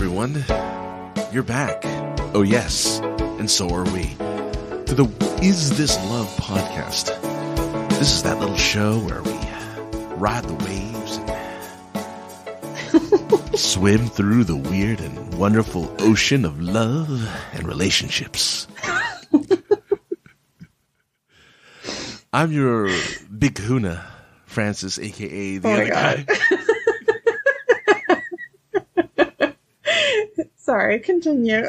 everyone. You're back. Oh, yes. And so are we. To the Is This Love Podcast. This is that little show where we ride the waves and swim through the weird and wonderful ocean of love and relationships. I'm your big kahuna, Francis, a.k.a. the other guy. Sorry, continue.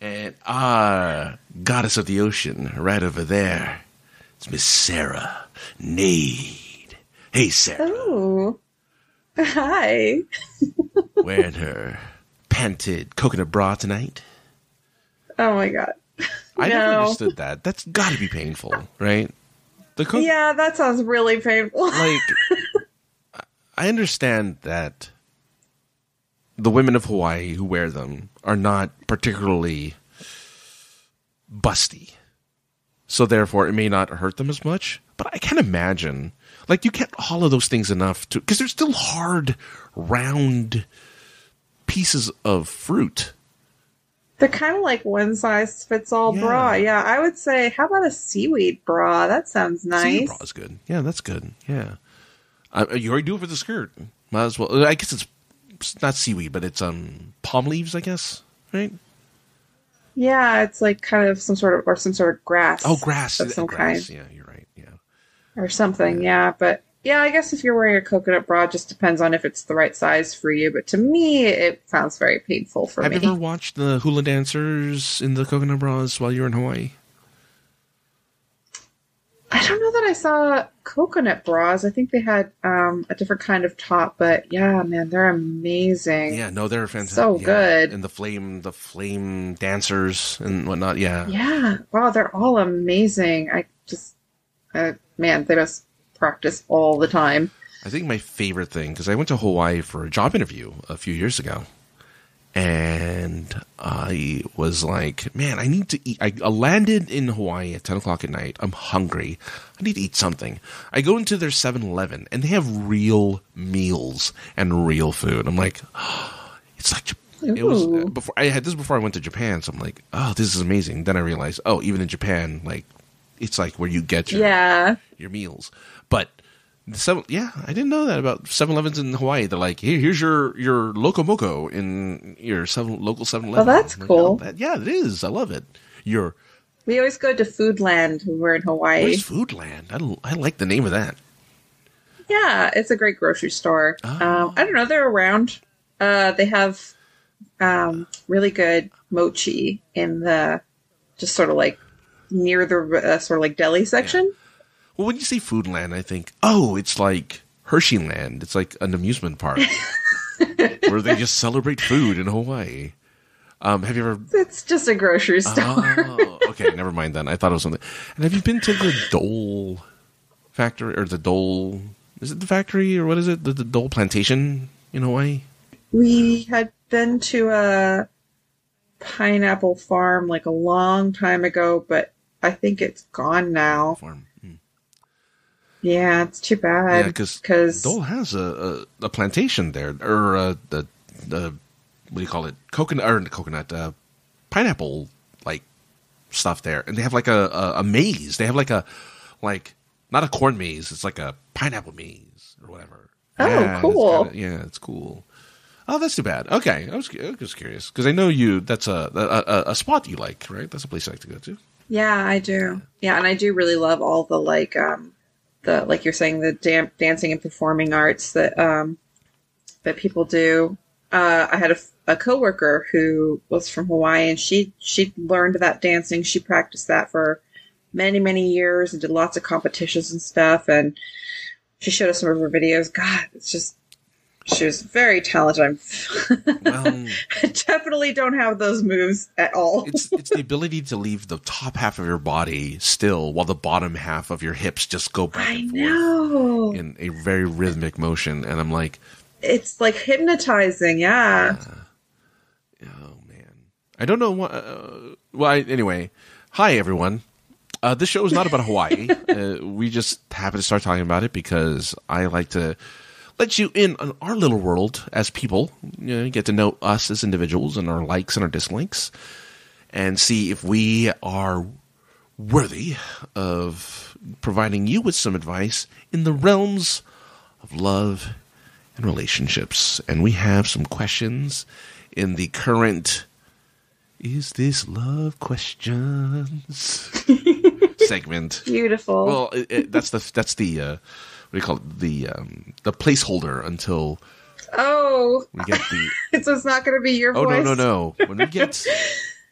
And our goddess of the ocean right over there, it's Miss Sarah Nade. Hey, Sarah. Oh, hi. Wearing her panted coconut bra tonight. Oh my god! I never understood that. That's got to be painful, right? Yeah, that sounds really painful. Like, I understand that the women of Hawaii who wear them are not particularly busty, so therefore it may not hurt them as much. But I can't imagine, like, you can't hollow those things enough to, because they're still hard, round pieces of fruit. They're kind of like one size fits all bra. Yeah, I would say, how about a seaweed bra? That sounds nice. Seaweed bra is good. Yeah, that's good. Yeah. You already do it for the skirt. Might as well. I guess it's not seaweed, but it's palm leaves, I guess, right? Yeah, it's like kind of some sort of grass. Oh, grass. Of some grass. Kind. Yeah, you're right. Yeah. Or something, yeah. But yeah, I guess if you're wearing a coconut bra, it just depends on if it's the right size for you. But to me, it sounds very painful for me. Have you ever watched the hula dancers in the coconut bras while you were in Hawaii? I don't know that I saw coconut bras. I think they had a different kind of top. But yeah, man, they're amazing. Yeah, no, they're fantastic. So good. And the flame dancers and whatnot. Yeah. Yeah. Wow, they're all amazing. I just, man, they must practice all the time. I think my favorite thing, because I went to Hawaii for a job interview a few years ago, and I was like, man, I need to eat. I landed in Hawaii at 10 o'clock at night. I'm hungry. I need to eat something. I go into their 7-Eleven, and they have real meals and real food. I'm like, oh, it's like Japan. It was before I had this before I went to Japan, so I'm like, oh, this is amazing. Then I realized, oh, even in Japan, like, it's like where you get your meals. But I didn't know that about 7-Elevens in Hawaii. They're like, here's your locomoco in your local 7-Eleven. Oh, that's cool. Like, yeah, it is. I love it. We always go to Foodland when we're in Hawaii. Where's Foodland? I like the name of that. Yeah, it's a great grocery store. Oh. I don't know. They're around. They have really good mochi in the just sort of like near the sort of like deli section. Yeah. Well, when you say Foodland, I think, oh, it's like Hersheyland. It's like an amusement park where they just celebrate food in Hawaii. Have you ever? It's just a grocery store. Oh, okay, never mind then. I thought it was something. And have you been to the Dole factory or the Dole? Is it the factory or what is it? The Dole Plantation in Hawaii. We had been to a pineapple farm like a long time ago, but I think it's gone now. Farm. Yeah, it's too bad. Yeah, because Dole has a plantation there, or the what do you call it, pineapple like stuff there, and they have like a maze. They have like not a corn maze, it's like a pineapple maze or whatever. Oh, yeah, cool. It's cool. Oh, that's too bad. Okay, I was curious because I know you. That's a spot you like, right? That's a place you like to go to. Yeah, I do. Yeah, and I do really love all the like. The, like you're saying, the dancing and performing arts that people do. I had a coworker who was from Hawaii, and she learned that dancing. She practiced that for many, many years and did lots of competitions and stuff. And she showed us some of her videos. God, it's just she was very talented. I definitely don't have those moves at all. It's the ability to leave the top half of your body still while the bottom half of your hips just go back and forth in a very rhythmic motion. And I'm like, it's like hypnotizing. Yeah. Oh man, I don't know what. Anyway, hi everyone. This show is not about Hawaii. We just happen to start talking about it because I like to let you in on our little world as people. You know, get to know us as individuals and our likes and our dislikes, and see if we are worthy of providing you with some advice in the realms of love and relationships. And we have some questions in the current Is This Love Questions segment. Beautiful. Well, that's the what do you call it? The placeholder until we get the so it's not going to be your voice. No. When we get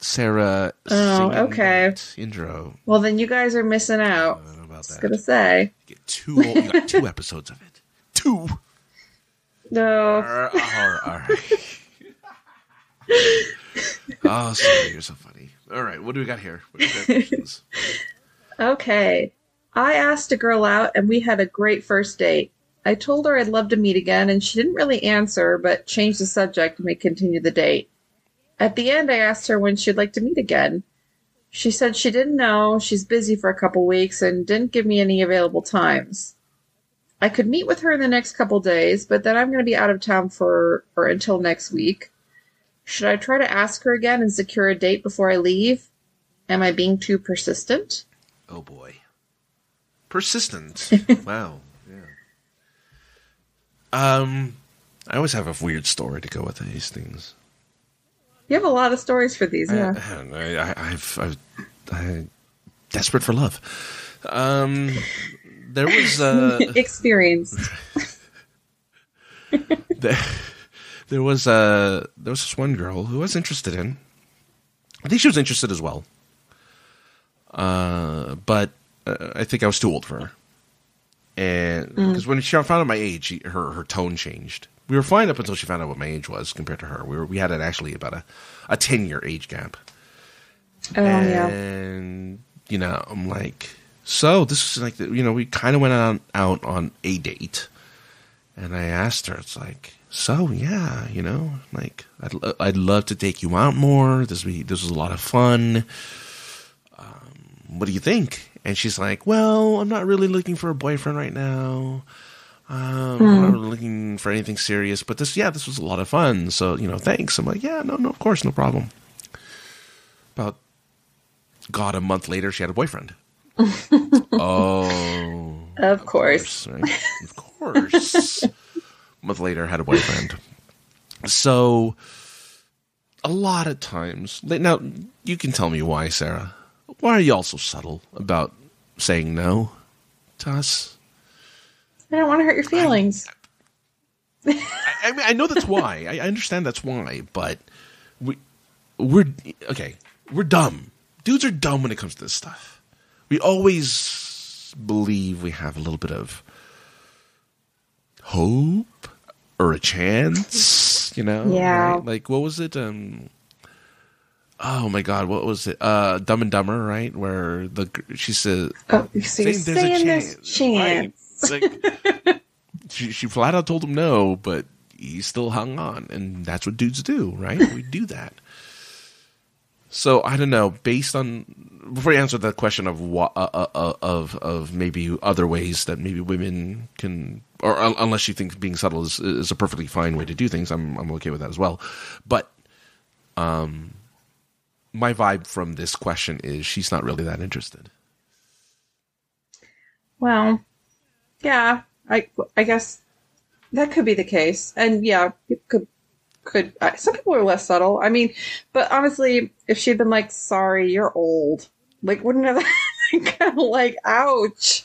Sarah singing that intro. Well, then you guys are missing out. I don't know about that. I was going to say. Get two episodes of it. Two. No. All right. Oh, sorry, you're so funny. All right, what do we got here? Okay. I asked a girl out, and we had a great first date. I told her I'd love to meet again, and she didn't really answer, but changed the subject and we continued the date. At the end, I asked her when she'd like to meet again. She said she didn't know, she's busy for a couple weeks, and didn't give me any available times. I could meet with her in the next couple days, but then I'm going to be out of town until next week. Should I try to ask her again and secure a date before I leave? Am I being too persistent? Oh, boy. Persistent. Wow. Yeah. I always have a weird story to go with these things. You have a lot of stories for these, yeah. I don't know. I'm desperate for love. There was... Experienced. There was this one girl who I was interested in. I think she was interested as well. But I think I was too old for her. And because when she found out my age, her tone changed. We were fine up until she found out what my age was compared to her. We had actually about a 10-year age gap. Oh, and, you know, I'm like, so this is like, we kind of went out on a date. And I asked her, it's like... So, yeah, I'd love to take you out more. This was a lot of fun. What do you think? And she's like, well, I'm not really looking for a boyfriend right now. I'm not really looking for anything serious. But this was a lot of fun. So, thanks. I'm like, yeah, no, of course, no problem. About, God, a month later, she had a boyfriend. Oh. Of course. Right? Of course. Month later, had a boyfriend. So, a lot of times... Now, you can tell me why, Sarah. Why are y'all so subtle about saying no to us? I don't want to hurt your feelings. I mean, I know that's why. I understand that's why, but we're dumb. Dudes are dumb when it comes to this stuff. We always believe we have a little bit of hope or a chance, Yeah. Right? Like, what was it? Oh my God, what was it? Dumb and Dumber, right? Where she said, "There's a chance." Right? Like, she flat out told him no, but he still hung on, and that's what dudes do, right? We do that. So I don't know. Based on before you answer the question of maybe other ways that maybe women can. Or unless you think being subtle is a perfectly fine way to do things, I'm okay with that as well. But my vibe from this question is she's not really that interested. Well, yeah, I guess that could be the case, and yeah, it could some people are less subtle. I mean, but honestly, if she'd been like, "Sorry, you're old," like wouldn't have kind of like, ouch.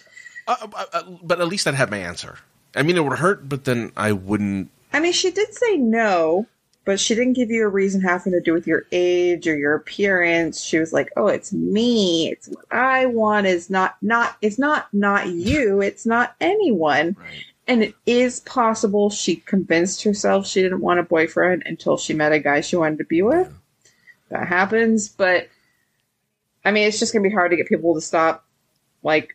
But at least I'd have my answer. I mean, it would hurt, but then I wouldn't... I mean, she did say no, but she didn't give you a reason having to do with your age or your appearance. She was like, oh, it's me. It's what I want. It's not you. It's not anyone. Right. And it is possible she convinced herself she didn't want a boyfriend until she met a guy she wanted to be with. Yeah. That happens. But, I mean, it's just going to be hard to get people to stop, like,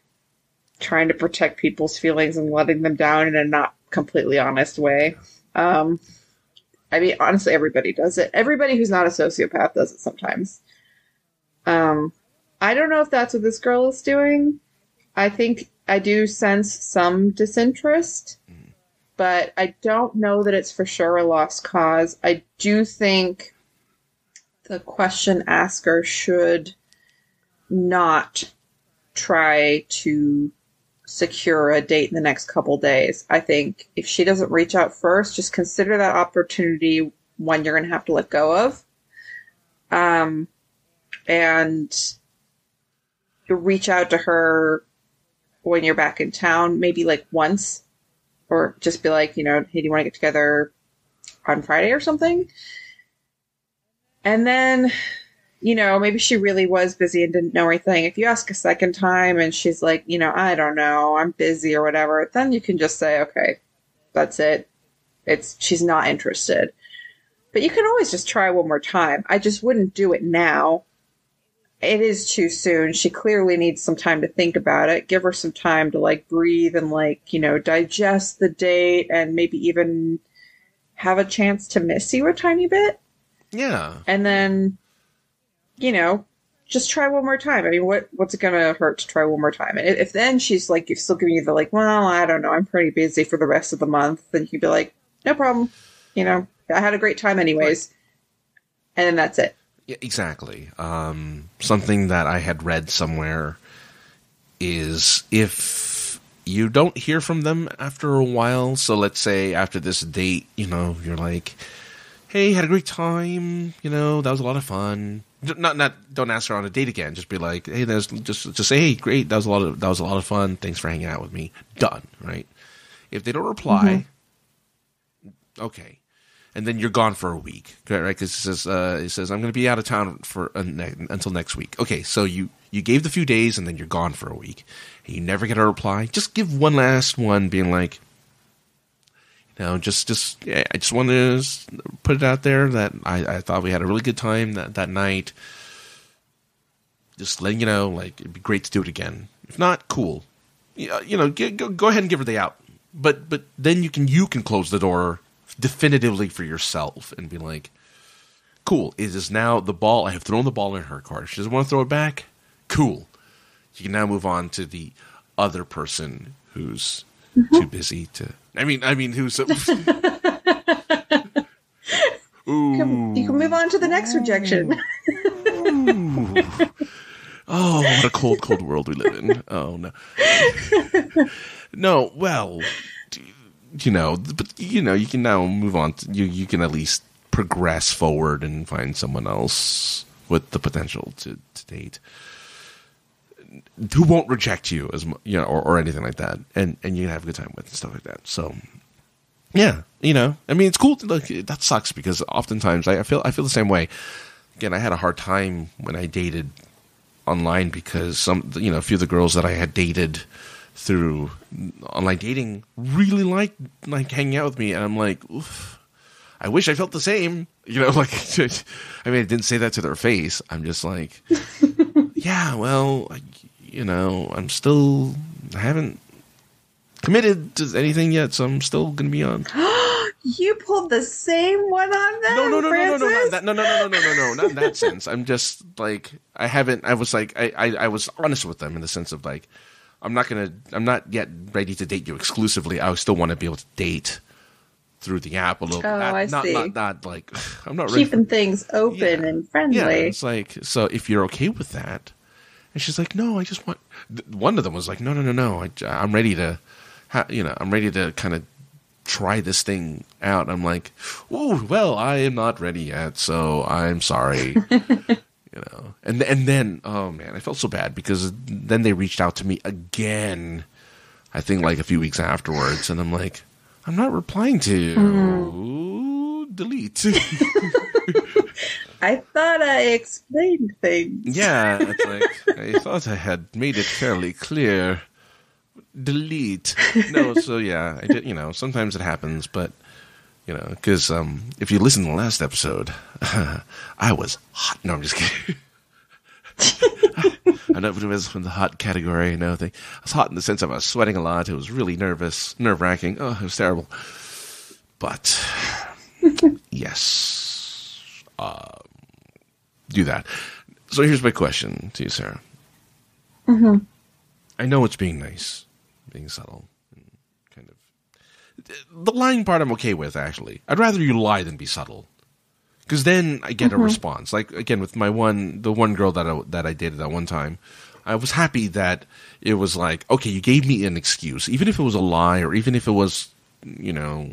trying to protect people's feelings and letting them down in a not completely honest way. I mean, honestly, everybody does it. Everybody who's not a sociopath does it sometimes. I don't know if that's what this girl is doing. I think I do sense some disinterest, but I don't know that it's for sure a lost cause. I do think the question asker should not try to secure a date in the next couple days. I think if she doesn't reach out first, just consider that opportunity one you're going to have to let go of. And you reach out to her when you're back in town, maybe like once, or just be like, you know, hey, do you want to get together on Friday or something? And then, you know, maybe she really was busy and didn't know anything. If you ask a second time and she's like, you know, I don't know, I'm busy or whatever, then you can just say, okay, that's it. She's not interested. But you can always just try one more time. I just wouldn't do it now. It is too soon. She clearly needs some time to think about it. Give her some time to, like, breathe and, like, you know, digest the date and maybe even have a chance to miss you a tiny bit. Yeah. And then, you know, just try one more time. I mean, what's it going to hurt to try one more time? And if then she's, like, you're still giving you the, like, well, I don't know, I'm pretty busy for the rest of the month, then you can be like, no problem, you know. I had a great time anyways. Right. And then that's it. Yeah, exactly. Something that I had read somewhere is if you don't hear from them after a while, so let's say after this date, you know, you're like, hey, had a great time. You know, that was a lot of fun. Don't ask her on a date again. Just be like, hey, just say, hey, great. That was a lot of fun. Thanks for hanging out with me. Done. Right. If they don't reply, okay. And then you're gone for a week, right? Because it says I'm going to be out of town for until next week. Okay, so you gave the few days, and then you're gone for a week, and you never get a reply. Just give one last one, being like, you know, I just want to put it out there that I thought we had a really good time that night. Just letting you know, like, it'd be great to do it again. If not, cool. You know, go ahead and give her the out, but then you can close the door definitively for yourself and be like, cool, it is now the ball. I have thrown the ball in her court. She doesn't want to throw it back. Cool. You can now move on to the other person who's too busy to, I mean, who's, ooh. You can move on to the next rejection. Oh, what a cold, cold world we live in. Oh no. No. Well, you know, but you know, you can now move on. You can at least progress forward and find someone else with the potential to date who won't reject you as you know, or anything like that, and you can have a good time with and stuff like that. So, yeah, you know, I mean, it's cool. Look, that sucks because oftentimes I feel the same way. Again, I had a hard time when I dated online because a few of the girls that I had dated through online dating really like hanging out with me, and I'm like, oof, I wish I felt the same, you know, like, I mean, I didn't say that to their face. I'm just like, yeah, well, you know, I haven't committed to anything yet, so I'm still gonna be on. You pulled the same one on them? No, not in that sense. I'm just like, I was honest with them in the sense of like, I'm not yet ready to date you exclusively. I still want to be able to date through the app a little bit. I see. Not like, I'm not ready. Keeping things open and friendly. Yeah, it's like, so if you're okay with that. And she's like, no, I just want, one of them was like, no. I'm ready to, I'm ready to kind of try this thing out. I'm like, oh, well, I am not ready yet. So I'm sorry. You know, and then, oh man, I felt so bad because then they reached out to me again, I think like a few weeks afterwards, and I'm like, I'm not replying to you. Delete. I thought I explained things. Yeah, it's like, I thought I had made it fairly clear. Delete. No, so yeah, I did. You know, sometimes it happens, but you know, because if you listen to the last episode, I was hot. No, I'm just kidding. I don't know if it was from the hot category. No, thing. I was hot in the sense of I was sweating a lot. It was really nervous, nerve-wracking. Oh, it was terrible. But yes, do that. So here's my question to you, Sarah. Mm-hmm. I know it's being nice, being subtle, and kind of the lying part. I'm okay with actually. I'd rather you lie than be subtle, because then I get a response. Like again with my the one girl that I dated that one time. I was happy that it was like, okay, you gave me an excuse, even if it was a lie or even if it was, you know,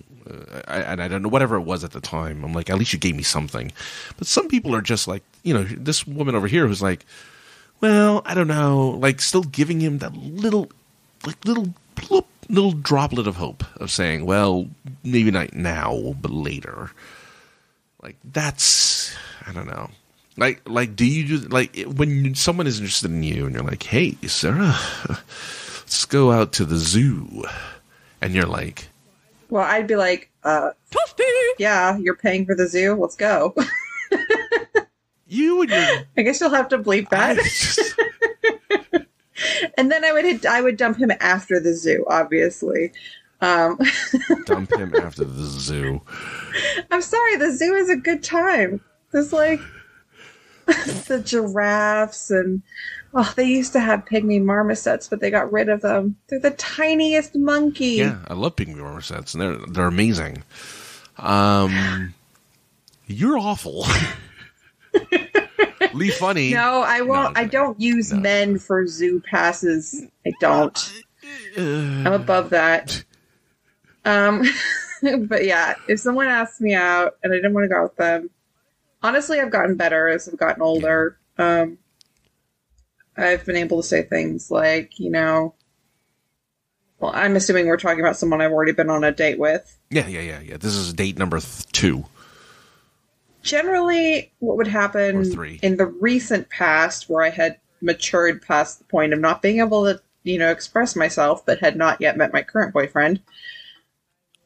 I don't know, whatever it was at the time. I'm like, at least you gave me something. But some people are just like, you know, this woman over here who's like, well, I don't know, like still giving him that little droplet of hope of saying, well, maybe not now, but later. Like that's, I don't know. Like, do you do like when someone is interested in you and you're like, hey, Sarah, let's go out to the zoo, and you're like, well, I'd be like, yeah, you're paying for the zoo, let's go. You and your, I guess you'll have to bleep that. And then I would dump him after the zoo, obviously. Dump him after the zoo. I'm sorry, the zoo is a good time. There's like. The giraffes and they used to have pygmy marmosets, but they got rid of them. They're the tiniest monkey. Yeah, I love pygmy marmosets, and they're amazing. You're awful. Lee funny. No, I won't. No, I don't use men for zoo passes. I don't. I'm above that. But yeah, if someone asks me out and I didn't want to go with them. Honestly, I've gotten better as I've gotten older. I've been able to say things like, you know, well, I'm assuming we're talking about someone I've already been on a date with. Yeah. This is date number 2. Generally, what would happen in the recent past where I had matured past the point of not being able to, you know, express myself, but had not yet met my current boyfriend,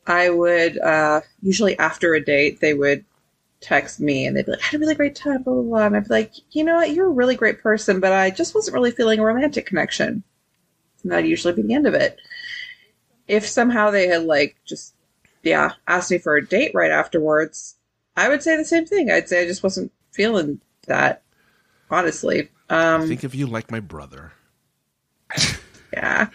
I would usually after a date, they would text me and they'd be like, I had a really great time, blah, blah, blah. And I'd be like, you know what? You're a really great person, but I just wasn't really feeling a romantic connection. And that'd usually be the end of it. If somehow they had like just, asked me for a date right afterwards, I would say the same thing. I'd say I just wasn't feeling that, honestly. Think of you like my brother. Yeah.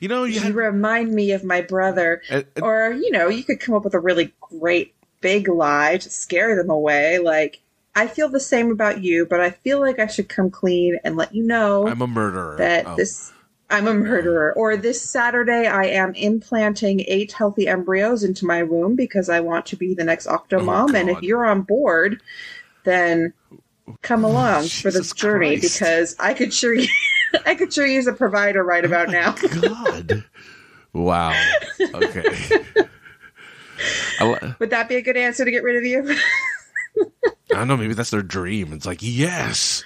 You know, you remind me of my brother. Or, you know, you could come up with a really great big lie to scare them away. Like, I feel the same about you, but I feel like I should come clean and let you know I'm a murderer. I'm a murderer. Or this Saturday, I am implanting 8 healthy embryos into my womb because I want to be the next Octomom. And if you're on board, then come along for this journey because I could sure use a provider right about now. God. Wow. Okay. Would that be a good answer to get rid of you? I don't know. Maybe that's their dream. It's like, yes.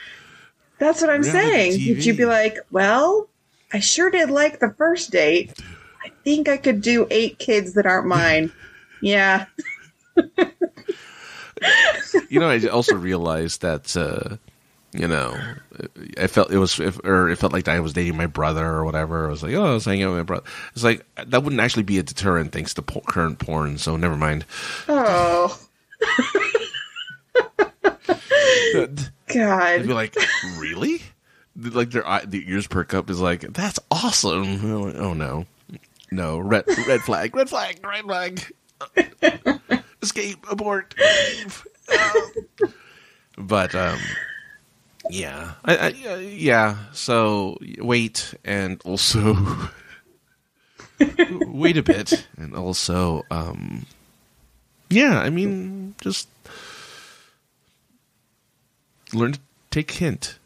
That's what I'm saying. TV. Would you be like, well, I sure did like the first date. I think I could do 8 kids that aren't mine. Yeah. You know, I also realized that, you know, it felt like I was dating my brother or whatever. I was like, oh, I was hanging out with my brother. It's like, that wouldn't actually be a deterrent thanks to current porn, so never mind. Oh. God. I'd be like, really? Like, the ears perk up is like, that's awesome. Like, oh, no. No, red flag, red flag, red flag. Escape, abort. But, yeah. Yeah. So wait and also wait a bit and also yeah, I mean just learn to take hint.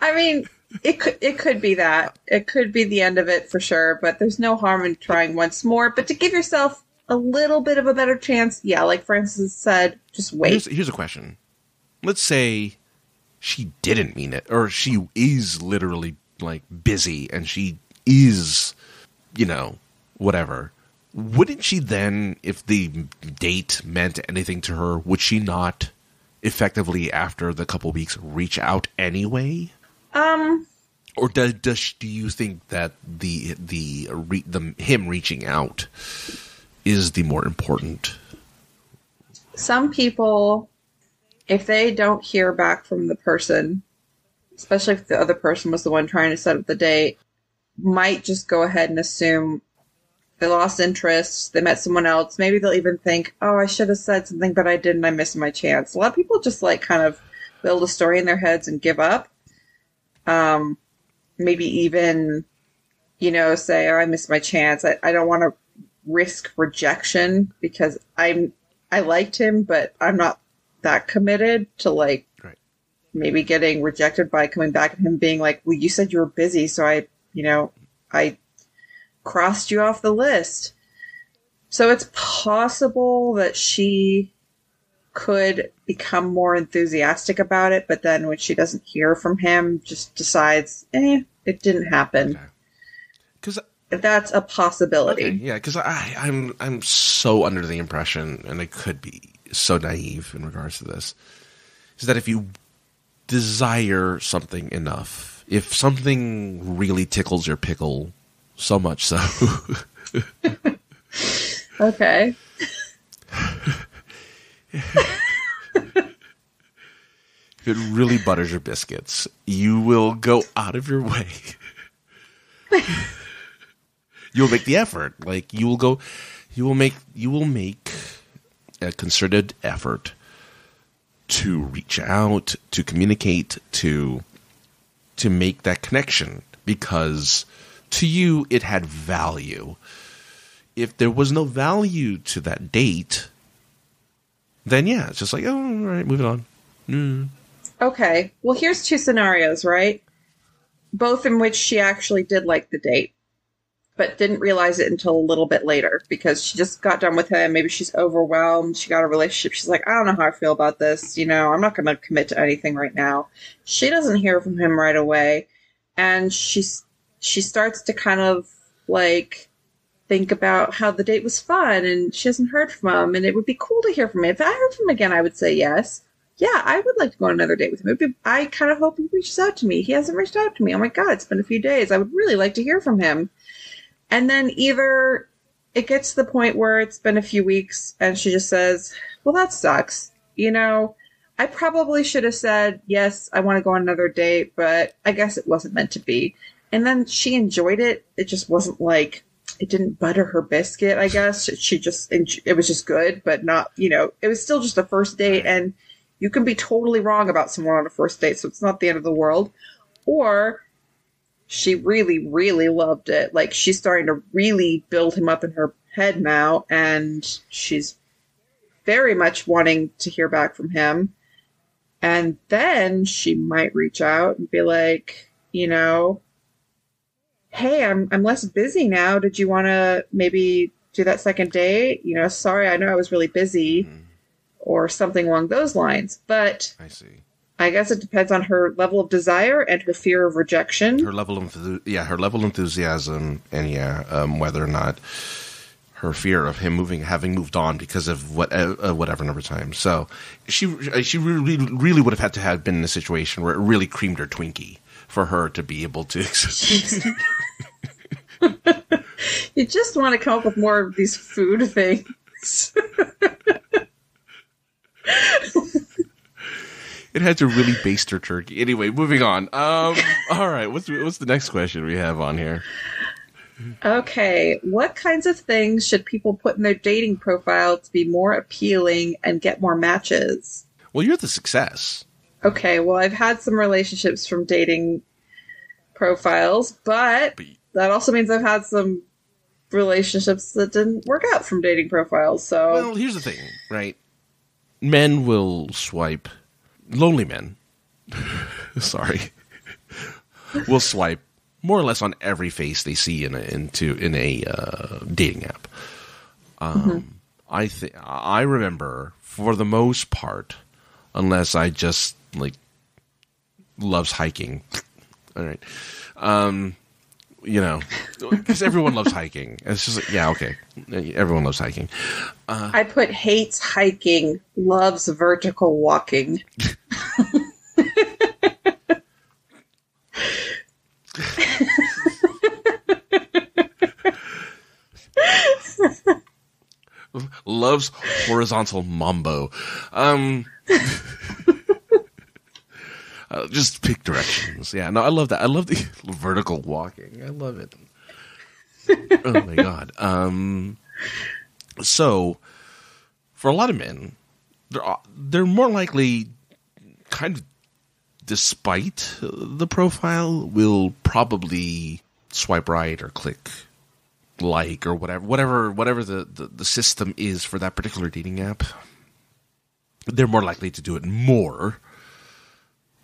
I mean, it could be that. It could be the end of it for sure, but there's no harm in trying once more, but to give yourself a little bit of a better chance. Yeah, like Francis said, just wait. Here's a question. Let's say she didn't mean it, or she is literally like busy and she is, you know, whatever. Wouldn't she then, if the date meant anything to her, would she not effectively after the couple weeks reach out anyway? Or do you think that the him reaching out is the more important? Some people, if they don't hear back from the person, especially if the other person was the one trying to set up the date, might just go ahead and assume they lost interest, they met someone else. Maybe they'll even think, oh, I should have said something, but I didn't. I missed my chance. A lot of people just like kind of build a story in their heads and give up. Maybe even, you know, say, oh, I missed my chance. I don't want to risk rejection because I liked him, but I'm not that committed to like maybe getting rejected by coming back at him being like, well, you said you were busy, so I crossed you off the list. So it's possible that she could become more enthusiastic about it, but then when she doesn't hear from him, just decides, it didn't happen. Because that's a possibility. Okay, yeah, because I'm so under the impression, and I could be so naive in regards to this, is that if you desire something enough, if something really tickles your pickle so much so okay if it really butters your biscuits, you will go out of your way. You'll make the effort. Like you will make a concerted effort to reach out, to communicate, to make that connection, because to you it had value. If there was no value to that date, then yeah, it's just like, oh, all right, moving on. Okay, well, here's two scenarios, right? Both in which she actually did like the date, but didn't realize it until a little bit later because she just got done with him. Maybe she's overwhelmed. She got a relationship. She's like, I don't know how I feel about this. You know, I'm not going to commit to anything right now. She doesn't hear from him right away. And she starts to kind of like think about how the date was fun and she hasn't heard from him. And it would be cool to hear from him. If I heard from him again, I would say yes. Yeah, I would like to go on another date with him. I kind of hope he reaches out to me. He hasn't reached out to me. Oh my God, it's been a few days. I would really like to hear from him. And then either it gets to the point where it's been a few weeks and she just says, well, that sucks. You know, I probably should have said, yes, I want to go on another date, but I guess it wasn't meant to be. And then she enjoyed it. It just wasn't like, it didn't butter her biscuit, I guess. It was just good, but not, you know, it was still just the first date. And you can be totally wrong about someone on a first date, so it's not the end of the world. Or she really, really loved it. Like, she's starting to really build him up in her head now, and she's very much wanting to hear back from him. And then she might reach out and be like, you know, hey, I'm less busy now. Did you want to maybe do that second date? You know, sorry, I know I was really busy, or something along those lines. But I see. I guess it depends on her level of desire and her fear of rejection. Her level of enthusiasm, and whether or not her fear of him having moved on because of whatever number of times. So she really, really would have had to have been in a situation where it really creamed her Twinkie for her to be able to. You just want to come up with more of these food things. It had to really baste her turkey. Anyway, moving on. All right, what's the next question we have on here? Okay, what kinds of things should people put in their dating profile to be more appealing and get more matches? Well, you're the success. Okay, well, I've had some relationships from dating profiles, but that also means I've had some relationships that didn't work out from dating profiles. So, well, here's the thing, right? Men will swipe... Lonely men, will swipe more or less on every face they see in a dating app. I remember, for the most part, unless I just like loves hiking. All right, you know, because everyone loves hiking. It's just like, yeah, okay, everyone loves hiking. I put hates hiking, loves vertical walking. Loves horizontal mambo. Just pick directions. Yeah, no, I love that. I love the vertical walking. I love it. Oh my God. So for a lot of men, they're more likely, kind of despite the profile, will probably swipe right or click like or whatever the system is for that particular dating app. They're more likely to do it more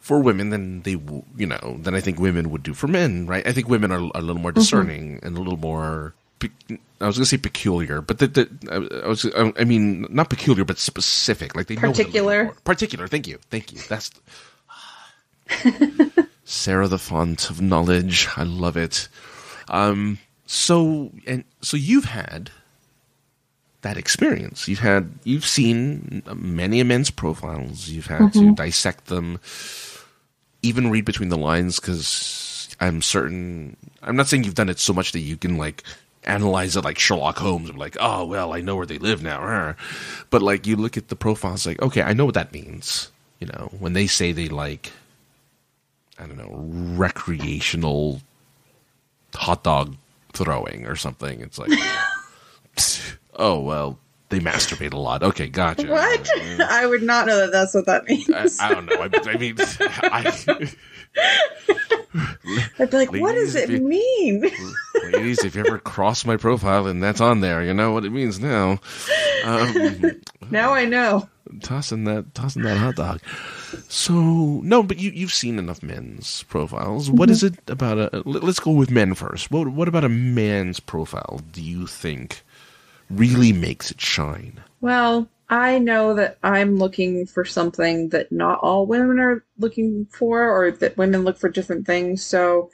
for women than they, than I think women would do for men, right? I think women are a little more discerning and a little more. I was going to say peculiar, but I mean not peculiar, but specific. Like they particular. Know particular. Thank you. That's Sarah, the font of knowledge. I love it. So you've had that experience. You've seen many men's profiles. You've had to dissect them, even read between the lines, because I'm certain. I'm not saying you've done it so much that you can like analyze it like Sherlock Holmes. I'm like, oh well, I know where they live now. But like, you look at the profiles, like, okay, I know what that means. You know, when they say they like, I don't know, recreational hot dog throwing or something, it's like, oh well, they masturbate a lot. Okay, gotcha. What? I would not know that that's what that means. I don't know. I mean. I'd be like, ladies, what does it mean? Ladies, if you ever cross my profile and that's on there, you know what it means now. Now I know. Tossing that hot dog. So no, but you've seen enough men's profiles. What is it about let's go with men first. What about a man's profile do you think really makes it shine? Well, I know that I'm looking for something that not all women are looking for, or that women look for different things. So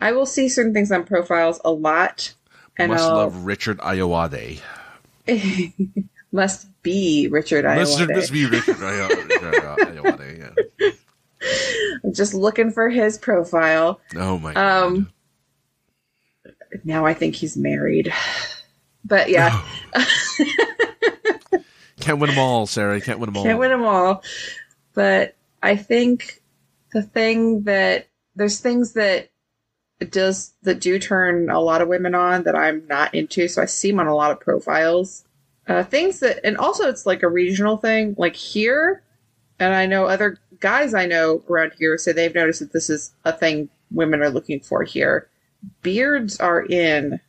I will see certain things on profiles a lot. And must love Richard Ayoade. Must be Richard Ayoade. Must be Richard Ayoade, yeah. I'm just looking for his profile. Oh, my God. Now I think he's married. But, yeah. Can't win them all, Sarah. Can't win them all. Can't win them all. But I think there's things that do turn a lot of women on that I'm not into. So I see them on a lot of profiles. And also it's like a regional thing, like here. And I know other guys I know around here, so they've noticed that this is a thing women are looking for here. Beards are in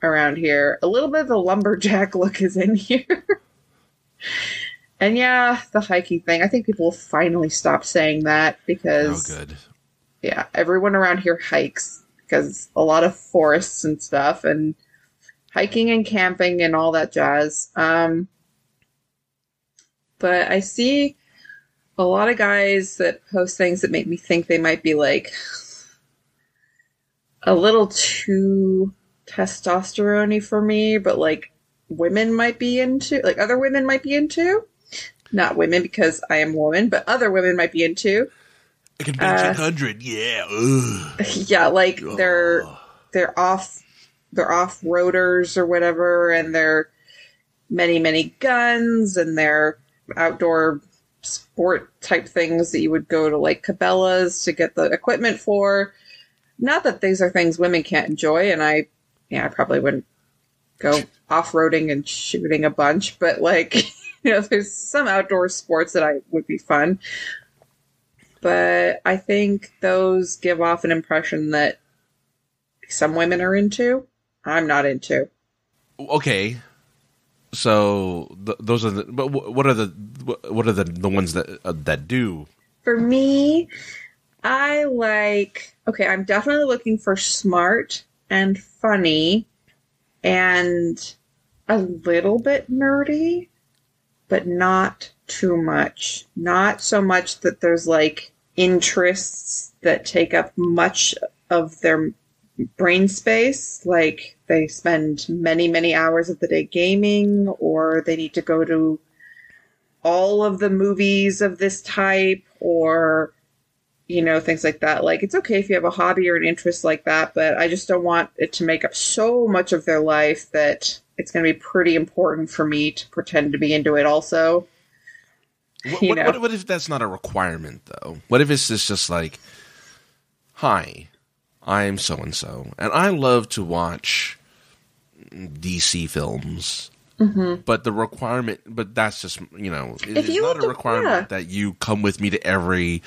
around here. A little bit of the lumberjack look is in here. And yeah, the hiking thing. I think people will finally stop saying that because, oh, good. Yeah, everyone around here hikes because a lot of forests and stuff, and hiking and camping and all that jazz. But I see a lot of guys that post things that make me think they might be like a little too testosterone-y for me, but like, other women might be into, not women because I am a woman, but other women might be into. A convention 100, yeah. Ugh. Yeah, like they're off roaders or whatever, and they're many guns, and they're outdoor sport type things that you would go to like Cabela's to get the equipment for. Not that these are things women can't enjoy, and I probably wouldn't go off-roading and shooting a bunch, but like, there's some outdoor sports that would be fun. But I think those give off an impression that some women are into. I'm not into. Okay, so those are the. But what are the ones that do? For me, I like. Okay, I'm definitely looking for smart and funny. And a little bit nerdy, but not too much. Not so much that there's like interests that take up much of their brain space. Like they spend many hours of the day gaming, or they need to go to all of the movies of this type, or, things like that. Like, it's okay if you have a hobby or an interest like that, but I just don't want it to make up so much of their life that it's going to be pretty important for me to pretend to be into it also. What if that's not a requirement, though? What if it's just like, hi, I'm so-and-so, and I love to watch DC films, mm-hmm. but the requirement, but that's just, you know, it's not a requirement that you come with me to every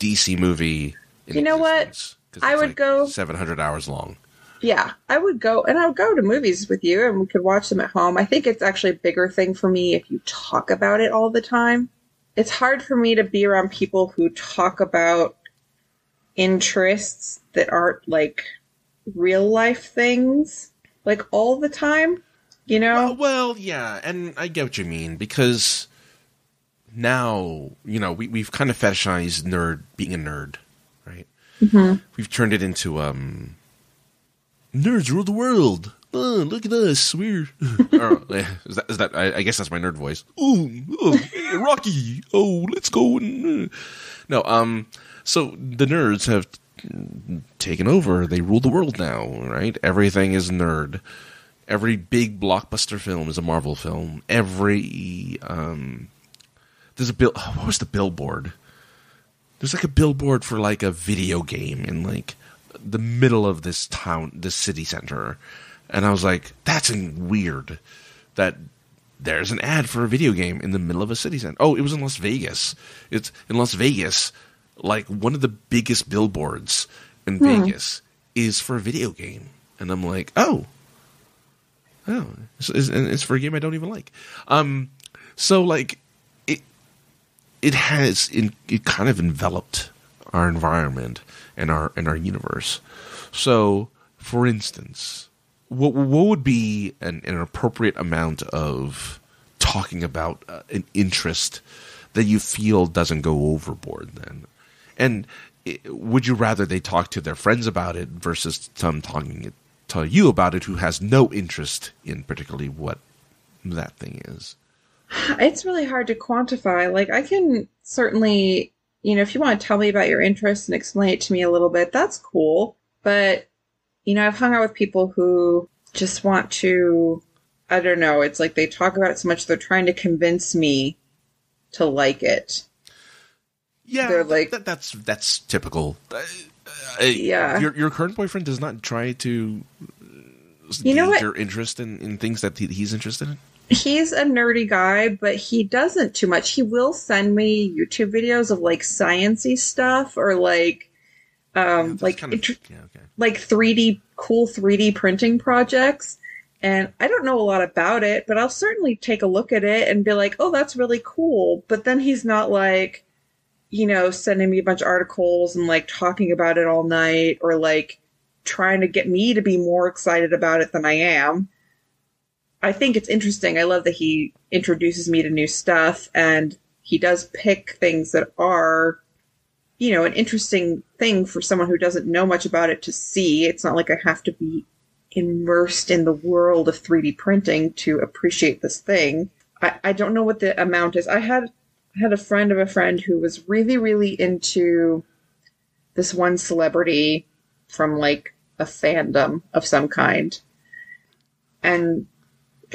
DC movie in existence. You know what? I would go 700 hours long. Yeah, I would go to movies with you, and we could watch them at home. I think it's actually a bigger thing for me if you talk about it all the time. It's hard for me to be around people who talk about interests that aren't like real life things, like all the time, you know? Well, yeah, and I get what you mean, because now, you know, we've kind of fetishized being a nerd, right? Mm-hmm. We've turned it into nerds rule the world. Oh, look at us. We're is that? I guess that's my nerd voice. Oh, Rocky. Oh, let's go. No. So the nerds have taken over. They rule the world now, right? Everything is nerd. Every big blockbuster film is a Marvel film. Every there's a bill. What was the billboard? There's like a billboard for like a video game in like the middle of this town, this city center. And I was like, that's weird that there's an ad for a video game in the middle of a city center. Oh, it was in Las Vegas. It's in Las Vegas. Like one of the biggest billboards in Vegas is for a video game. And I'm like, oh, it's for a game I don't even like. So like it kind of enveloped our environment and our universe. So, for instance, what would be an appropriate amount of talking about an interest that you feel doesn't go overboard then? And would you rather they talk to their friends about it versus some talking to you about it who has no interest in particularly what that thing is? It's really hard to quantify. Like, I can certainly... You know, if you want to tell me about your interests and explain it to me a little bit, that's cool. But, you know, I've hung out with people who just want to, I don't know, it's like they talk about it so much, they're trying to convince me to like it. Yeah, they're like, that's typical. Yeah. Your current boyfriend does not try to gauge your interest in things that he's interested in? He's a nerdy guy, but he doesn't too much. He will send me YouTube videos of like sciencey stuff or like 3D cool 3D printing projects. And I don't know a lot about it, but I'll certainly take a look at it and be like, "Oh, that's really cool." But then he's not like, you know, sending me a bunch of articles and like talking about it all night or like trying to get me to be more excited about it than I am. I think it's interesting. I love that he introduces me to new stuff, and he does pick things that are, you know, an interesting thing for someone who doesn't know much about it to see. It's not like I have to be immersed in the world of 3D printing to appreciate this thing. I don't know what the amount is. I had a friend of a friend who was really, really into this one celebrity from like a fandom of some kind. And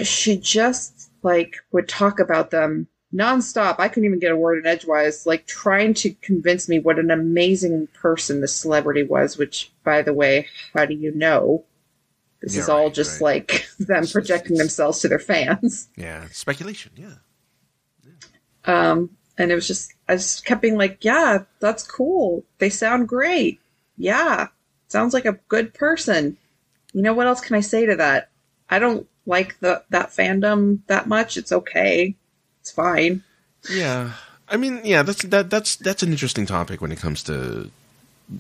she just like would talk about them nonstop. I couldn't even get a word in edgewise, like trying to convince me what an amazing person this celebrity was, which, by the way, how do you know? This is all just like them projecting themselves to their fans. Yeah. Speculation. Yeah. And it was just, I just kept being like, yeah, that's cool. They sound great. Yeah. Sounds like a good person. You know, what else can I say to that? I don't like that fandom that much. It's okay. It's fine. Yeah. I mean, yeah, that's an interesting topic when it comes to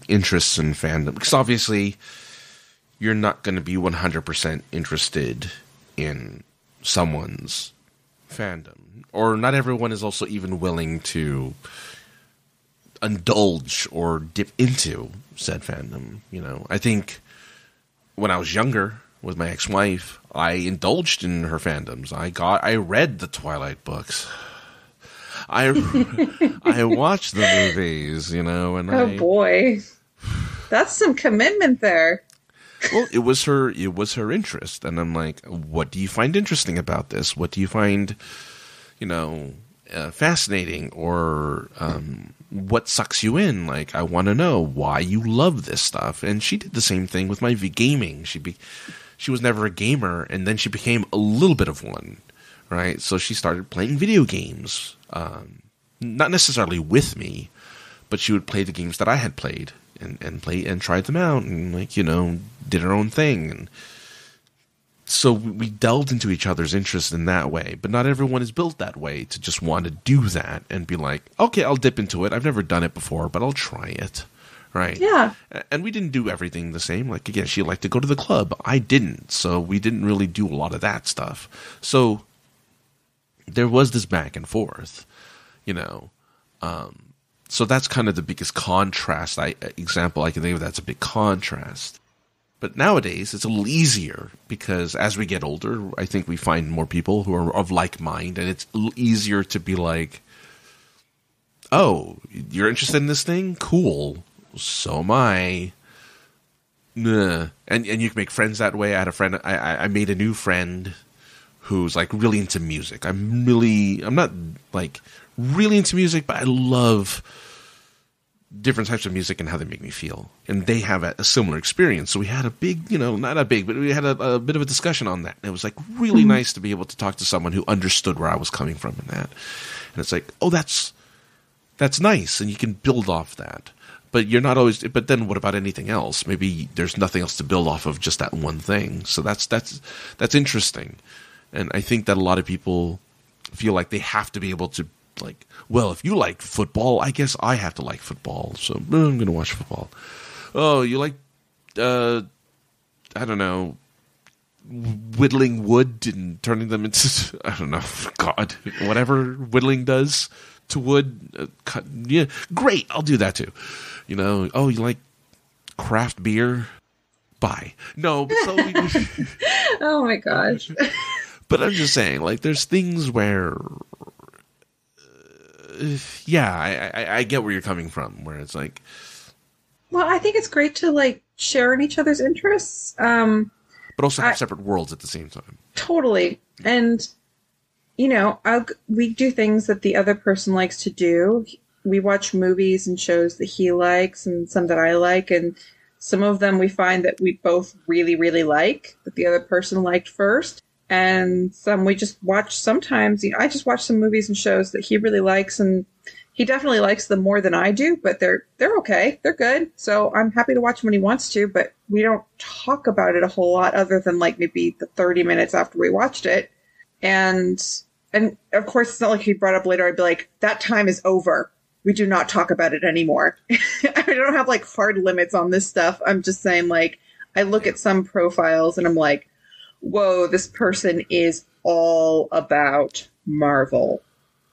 interests and fandom, because obviously you're not going to be 100% interested in someone's fandom, or not everyone is also even willing to indulge or dip into said fandom. You know, I think when I was younger, with my ex-wife, I indulged in her fandoms. I read the Twilight books. I watched the movies, you know. And boy, that's some commitment there. Well, it was her interest, and I'm like, what do you find interesting about this? What do you find, you know? fascinating or what sucks you in. Like, I want to know why you love this stuff. And she did the same thing with my gaming. She was never a gamer, and then she became a little bit of one, right? So she started playing video games, not necessarily with me, but she would play the games that I had played and tried them out and, like, you know, did her own thing. And so we delved into each other's interests in that way, but not everyone is built that way to just want to do that and be like, okay, I'll dip into it. I've never done it before, but I'll try it. Right. Yeah. And we didn't do everything the same. Like, again, she liked to go to the club. I didn't. So we didn't really do a lot of that stuff. So there was this back and forth, you know. So that's kind of the biggest contrast. Example I can think of that's a big contrast. But nowadays, it's a little easier because as we get older, I think we find more people who are of like mind, and it's a little easier to be like, oh, you're interested in this thing? Cool. So am I. Nah. And you can make friends that way. I had a friend. I made a new friend who's like really into music. I'm not like really into music, but I love different types of music and how they make me feel. And they have a similar experience. So we had a big, you know, not a big, but we had a bit of a discussion on that. And it was like really nice to be able to talk to someone who understood where I was coming from in that. And it's like, oh, that's nice. And you can build off that. But you're not always, but then what about anything else? Maybe there's nothing else to build off of, just that one thing. So that's interesting. And I think that a lot of people feel like they have to be able to, like, well, if you like football, I guess I have to like football. So I'm going to watch football. Oh, you like, I don't know, whittling wood and turning them into, I don't know, God, whatever whittling does to wood. Cut, yeah, great, I'll do that too. You know, oh, you like craft beer? Bye. No. But oh my gosh. But I'm just saying, like, there's things where, yeah, I get where you're coming from, where it's like, well, I think it's great to, like, share in each other's interests, but also have separate worlds at the same time. Totally. And, you know, we do things that the other person likes to do. We watch movies and shows that he likes and some that I like, and some of them we find that we both really, really like, that the other person liked first. And some we just watch sometimes. You know, I just watch some movies and shows that he really likes, and he definitely likes them more than I do, but they're okay. They're good. So I'm happy to watch them when he wants to, but we don't talk about it a whole lot other than, like, maybe the 30 minutes after we watched it. And of course, it's not like he brought up later. I'd be like, that time is over. We do not talk about it anymore. I don't have, like, hard limits on this stuff. I'm just saying, like, I look at some profiles and I'm like, whoa, this person is all about Marvel.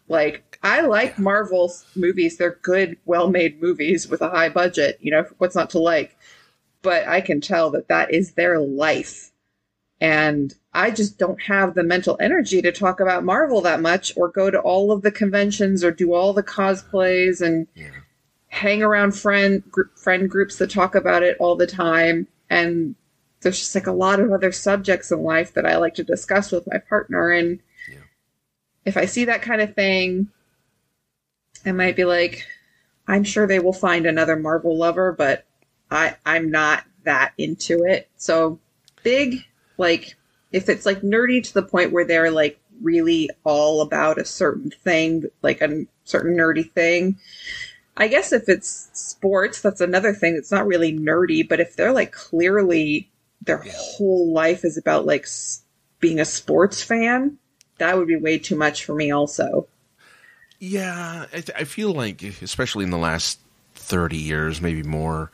Like, I like Marvel movies. They're good, well-made movies with a high budget. You know, what's not to like? But I can tell that that is their life. And I just don't have the mental energy to talk about Marvel that much, or go to all of the conventions, or do all the cosplays, and hang around friend groups that talk about it all the time. And there's just, like, a lot of other subjects in life that I like to discuss with my partner. And if I see that kind of thing, I might be like, I'm sure they will find another Marvel lover, but I'm not that into it. So big, like, if it's, like, nerdy to the point where they're, like, really all about a certain thing, like a certain nerdy thing. I guess if it's sports, that's another thing that's not really nerdy. But if they're, like, clearly their whole life is about, like, being a sports fan, that would be way too much for me also. Yeah, I feel like, especially in the last 30 years, maybe more,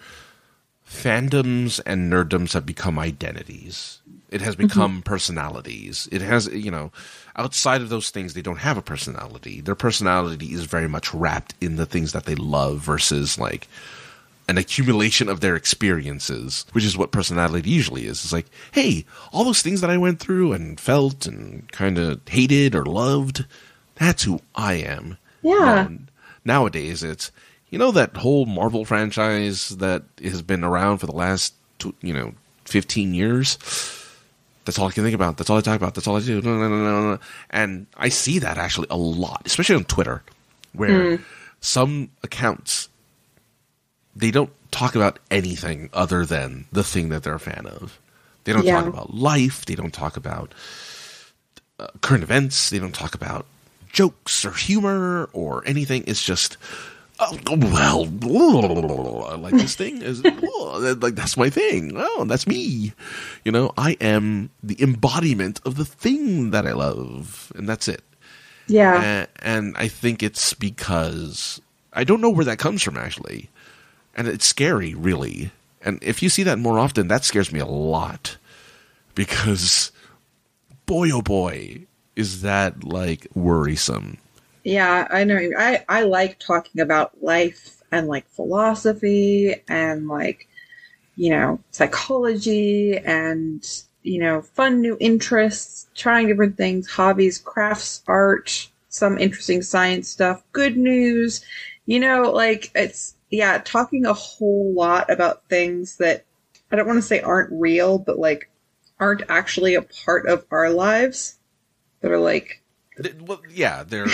fandoms and nerddoms have become identities. It has become personalities. It has, you know, outside of those things, they don't have a personality. Their personality is very much wrapped in the things that they love versus, like, an accumulation of their experiences, which is what personality usually is. It's like, hey, all those things that I went through and felt and kind of hated or loved, that's who I am. Yeah. And nowadays, it's, you know, that whole Marvel franchise that has been around for the last, 15 years. That's all I can think about. That's all I talk about. That's all I do. No. And I see that actually a lot, especially on Twitter, where some accounts, they don't talk about anything other than the thing that they're a fan of. They don't talk about life. They don't talk about current events. They don't talk about jokes or humor or anything. It's just, I like this thing. Like, that's my thing. Oh, that's me. You know, I am the embodiment of the thing that I love, and that's it. Yeah. And I think it's because I don't know where that comes from, actually. And it's scary, really. And if you see that more often, that scares me a lot, because boy, oh boy, is that like worrisome. Yeah, I know. I like talking about life and like philosophy and like, you know, psychology and, you know, fun new interests, trying different things, hobbies, crafts, art, some interesting science stuff, good news, you know, like it's, yeah, talking a whole lot about things that I don't want to say aren't real, but like aren't actually a part of our lives, that are like, well, yeah, they're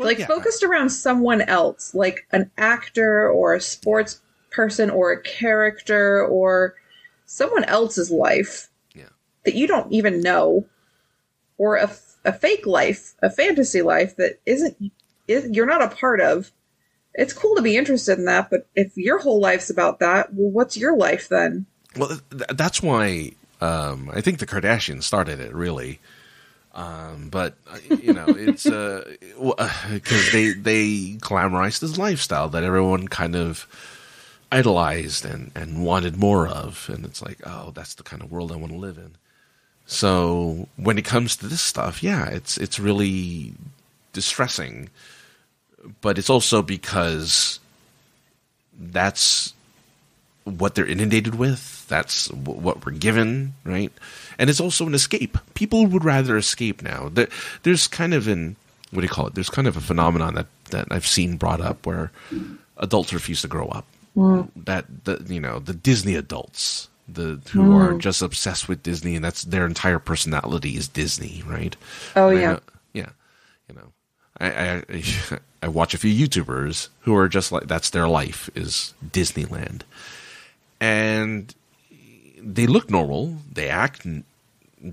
like focused around someone else, like an actor or a sports person or a character or someone else's life that you don't even know, or a fake life, a fantasy life that isn't you're not a part of. It's cool to be interested in that, but if your whole life's about that, well, what's your life then? Well, that's why I think the Kardashians started it, really. But, you know, it's because they glamorized this lifestyle that everyone kind of idolized and wanted more of. And it's like, oh, that's the kind of world I want to live in. So when it comes to this stuff, yeah, it's really distressing. But it's also because that's what they're inundated with. That's what we're given, right? And it's also an escape. People would rather escape now. There's kind of there's kind of a phenomenon that I've seen brought up where adults refuse to grow up. Mm. The Disney adults, who are just obsessed with Disney, and that's their entire personality is Disney, right? Oh, and yeah. You know, I watch a few YouTubers who are just like, that's their life, is Disneyland. And they look normal. They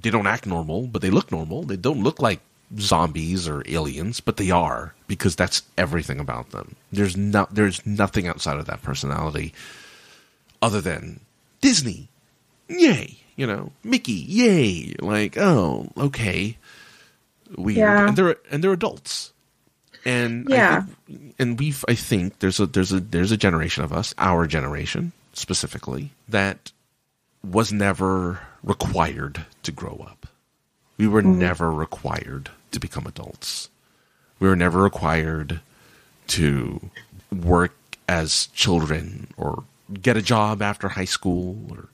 don't act normal, but they look normal. They don't look like zombies or aliens, but they are, because that's everything about them. There's nothing outside of that personality other than Disney. Yay. You know, Mickey. Yay. Like, oh, okay. Weird. Yeah. And they're adults. And yeah. I think there's a generation of us, our generation specifically, that was never required to grow up. We were never required to become adults. We were never required to work as children or get a job after high school. Or,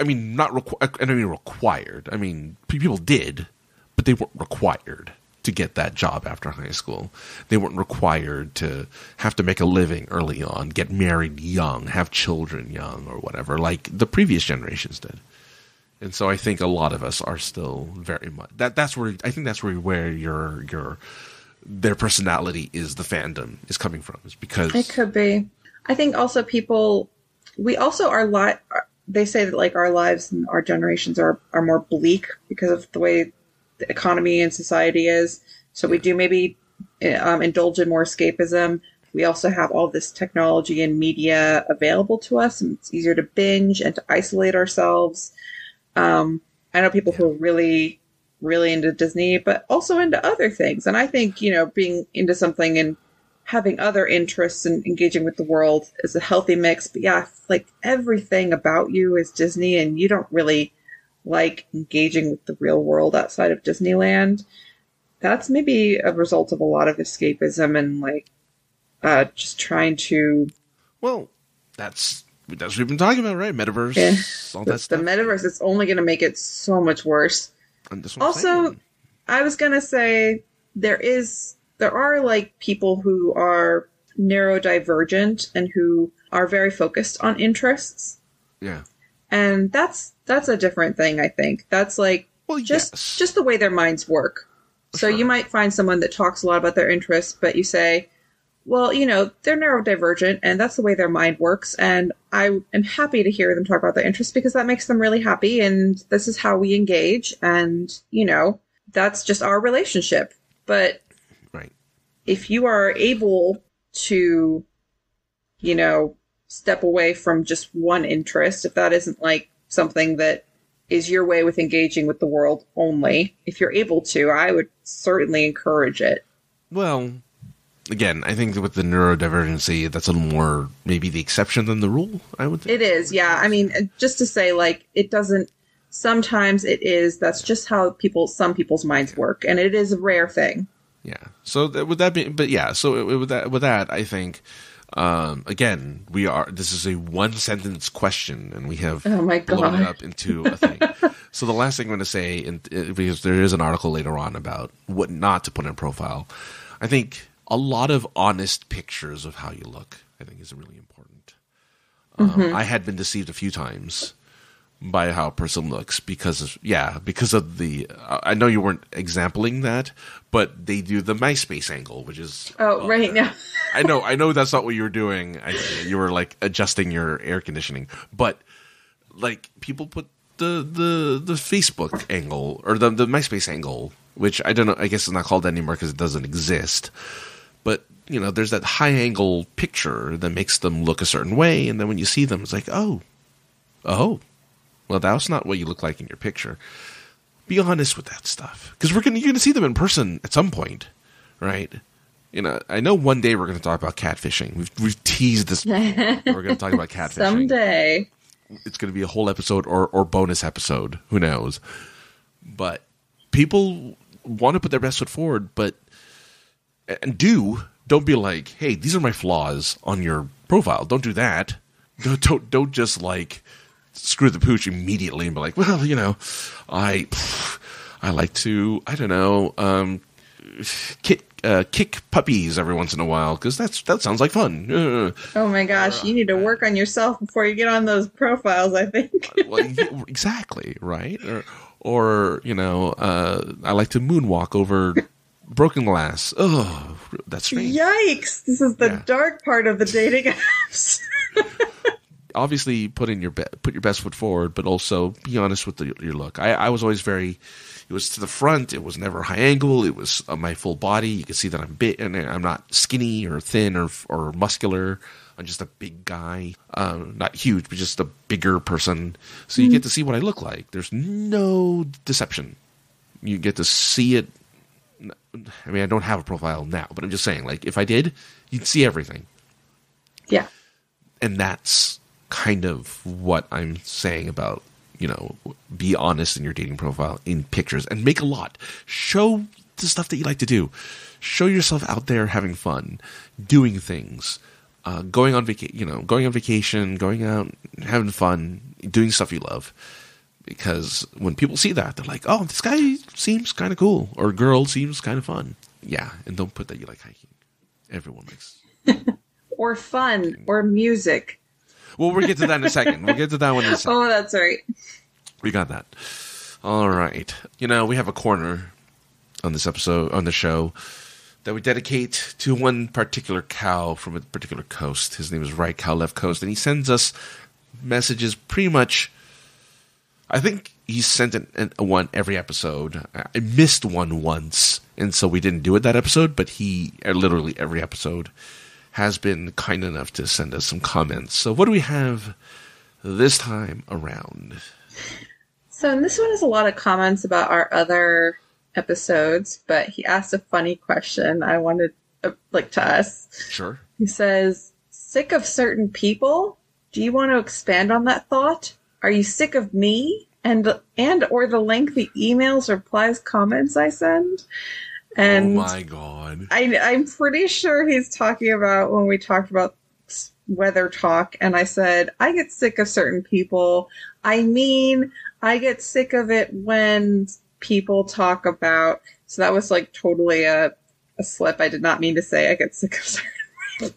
I mean, not required. I don't mean required. I mean, people did, but they weren't required to get that job after high school. They weren't required to have to make a living early on, get married young, have children young, or whatever, like the previous generations did. And so I think a lot of us are still very much their personality is the fandom is coming from, is because it could be. I think also they say that like our lives and our generations are more bleak because of the way the economy and society is. So we do maybe indulge in more escapism. We also have all this technology and media available to us, and it's easier to binge and to isolate ourselves. I know people who are really, really into Disney, but also into other things. And I think, you know, being into something and having other interests and engaging with the world is a healthy mix. But yeah, like everything about you is Disney, and you don't really like engaging with the real world outside of Disneyland. That's maybe a result of a lot of escapism and like just trying to. Well, that's what we've been talking about, right? Metaverse, all that stuff. The metaverse is only going to make it so much worse. Also, I was going to say there are like people who are neurodivergent and who are very focused on interests. Yeah, and that's. that's a different thing, I think. That's like just the way their minds work. So you might find someone that talks a lot about their interests, but you say, well, you know, they're neurodivergent and that's the way their mind works. And I am happy to hear them talk about their interests because that makes them really happy. And this is how we engage. And, you know, that's just our relationship. But if you are able to, you know, step away from just one interest, if that isn't like something that is your way with engaging with the world only, if you're able to, I would certainly encourage it. Well, again, I think with the neurodivergency, that's a little more maybe the exception than the rule, I would think. It is, yeah. I mean, just to say, like, it doesn't, sometimes it is, that's just how people, some people's minds work. And it is a rare thing. Yeah. So would that be, but yeah, so with that, I think, again, this is a one sentence question and we have blown it up into a thing. So the last thing I'm going to say, because there is an article later on about what not to put in a profile. I think a lot of honest pictures of how you look, I think is really important. I had been deceived a few times by how a person looks because of the I know you weren't exempling that, but they do the MySpace angle, which is now. I know that's not what you were doing. You were like adjusting your air conditioning, but like people put the Facebook angle or the MySpace angle, which I don't know. I guess it's not called that anymore because it doesn't exist. But you know, there's that high angle picture that makes them look a certain way, and then when you see them, it's like oh. Well, that's not what you look like in your picture. Be honest with that stuff, because you're gonna see them in person at some point, right? You know, I know one day we're gonna talk about catfishing. We've teased this. We're gonna talk about catfishing someday. It's gonna be a whole episode or bonus episode. Who knows? But people want to put their best foot forward, but don't be like, hey, these are my flaws on your profile. Don't do that. Don't just like. Screw the pooch immediately and be like, well, you know, I like to, I don't know, kick puppies every once in a while because that sounds like fun. Oh my gosh, you need to work on yourself before you get on those profiles, I think. Well, exactly, right? Or you know, I like to moonwalk over broken glass. Oh, that's strange. Yikes! This is the dark part of the dating apps. Obviously put your best foot forward, but also be honest with your look. I was always it was to the front. It was never high angle. It was my full body. You can see that I'm big and I'm not skinny or thin or muscular. I'm just a big guy, not huge, but just a bigger person. So you get to see what I look like. There's no deception. You get to see it. I mean, I don't have a profile now, but I'm just saying, like, if I did, you'd see everything. Yeah. And that's kind of what I'm saying about, you know, be honest in your dating profile, in pictures, and make a lot. Show the stuff that you like to do. Show yourself out there having fun, doing things, going on vacation, going out, having fun, doing stuff you love. Because when people see that, they're like, oh, this guy seems kind of cool, or girl seems kind of fun. Yeah, and don't put that you like hiking. Everyone likes or fun hiking. Or music. Well, we'll get to that in a second. We'll get to that one in a second. Oh, that's right. We got that. All right. You know, we have a corner on this episode, on the show, that we dedicate to one particular cow from a particular coast. His name is Right Cow Left Coast, and he sends us messages pretty much. I think he sent one every episode. I missed one once, and so we didn't do it that episode, but he literally every episode has been kind enough to send us some comments. So what do we have this time around? So in this one is a lot of comments about our other episodes, but he asked a funny question I wanted to us. Sure. He says, sick of certain people? Do you want to expand on that thought? Are you sick of me? And or the lengthy emails, replies, comments I send? And oh my God. I'm pretty sure he's talking about when we talked about weather talk, and I said, I get sick of certain people. I mean, I get sick of it when people talk about. So that was like totally a slip. I did not mean to say I get sick of certain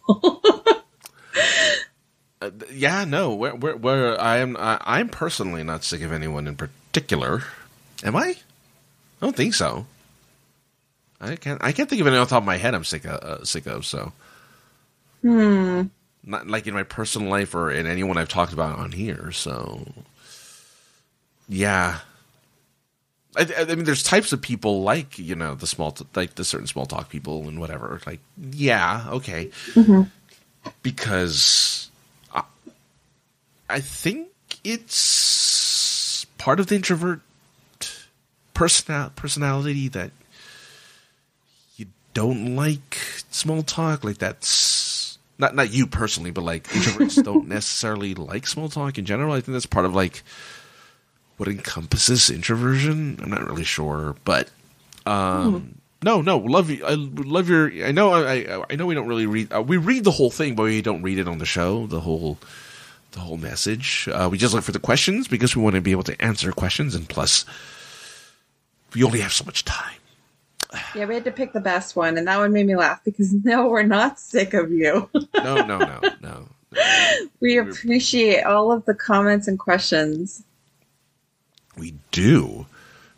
people. I'm personally not sick of anyone in particular. Am I? I don't think so. I can't think of anything off the top of my head I'm sick of. So, not like in my personal life or in anyone I've talked about on here. So, yeah. I mean, there's types of people like, you know, the certain small talk people and whatever. Like, yeah, okay. Mm-hmm. Because I think it's part of the introvert personality that you don't like small talk. Like, that's not you personally, but like introverts don't necessarily like small talk in general. I think that's part of like what encompasses introversion. I'm not really sure, but no, love you. I love your. I know. I know we don't really read. We read the whole thing, but we don't read it on the show. The whole message. We just look for the questions because we want to be able to answer questions, and plus, we only have so much time. Yeah, we had to pick the best one, and that one made me laugh because no, we're not sick of you. No. We appreciate all of the comments and questions. We do.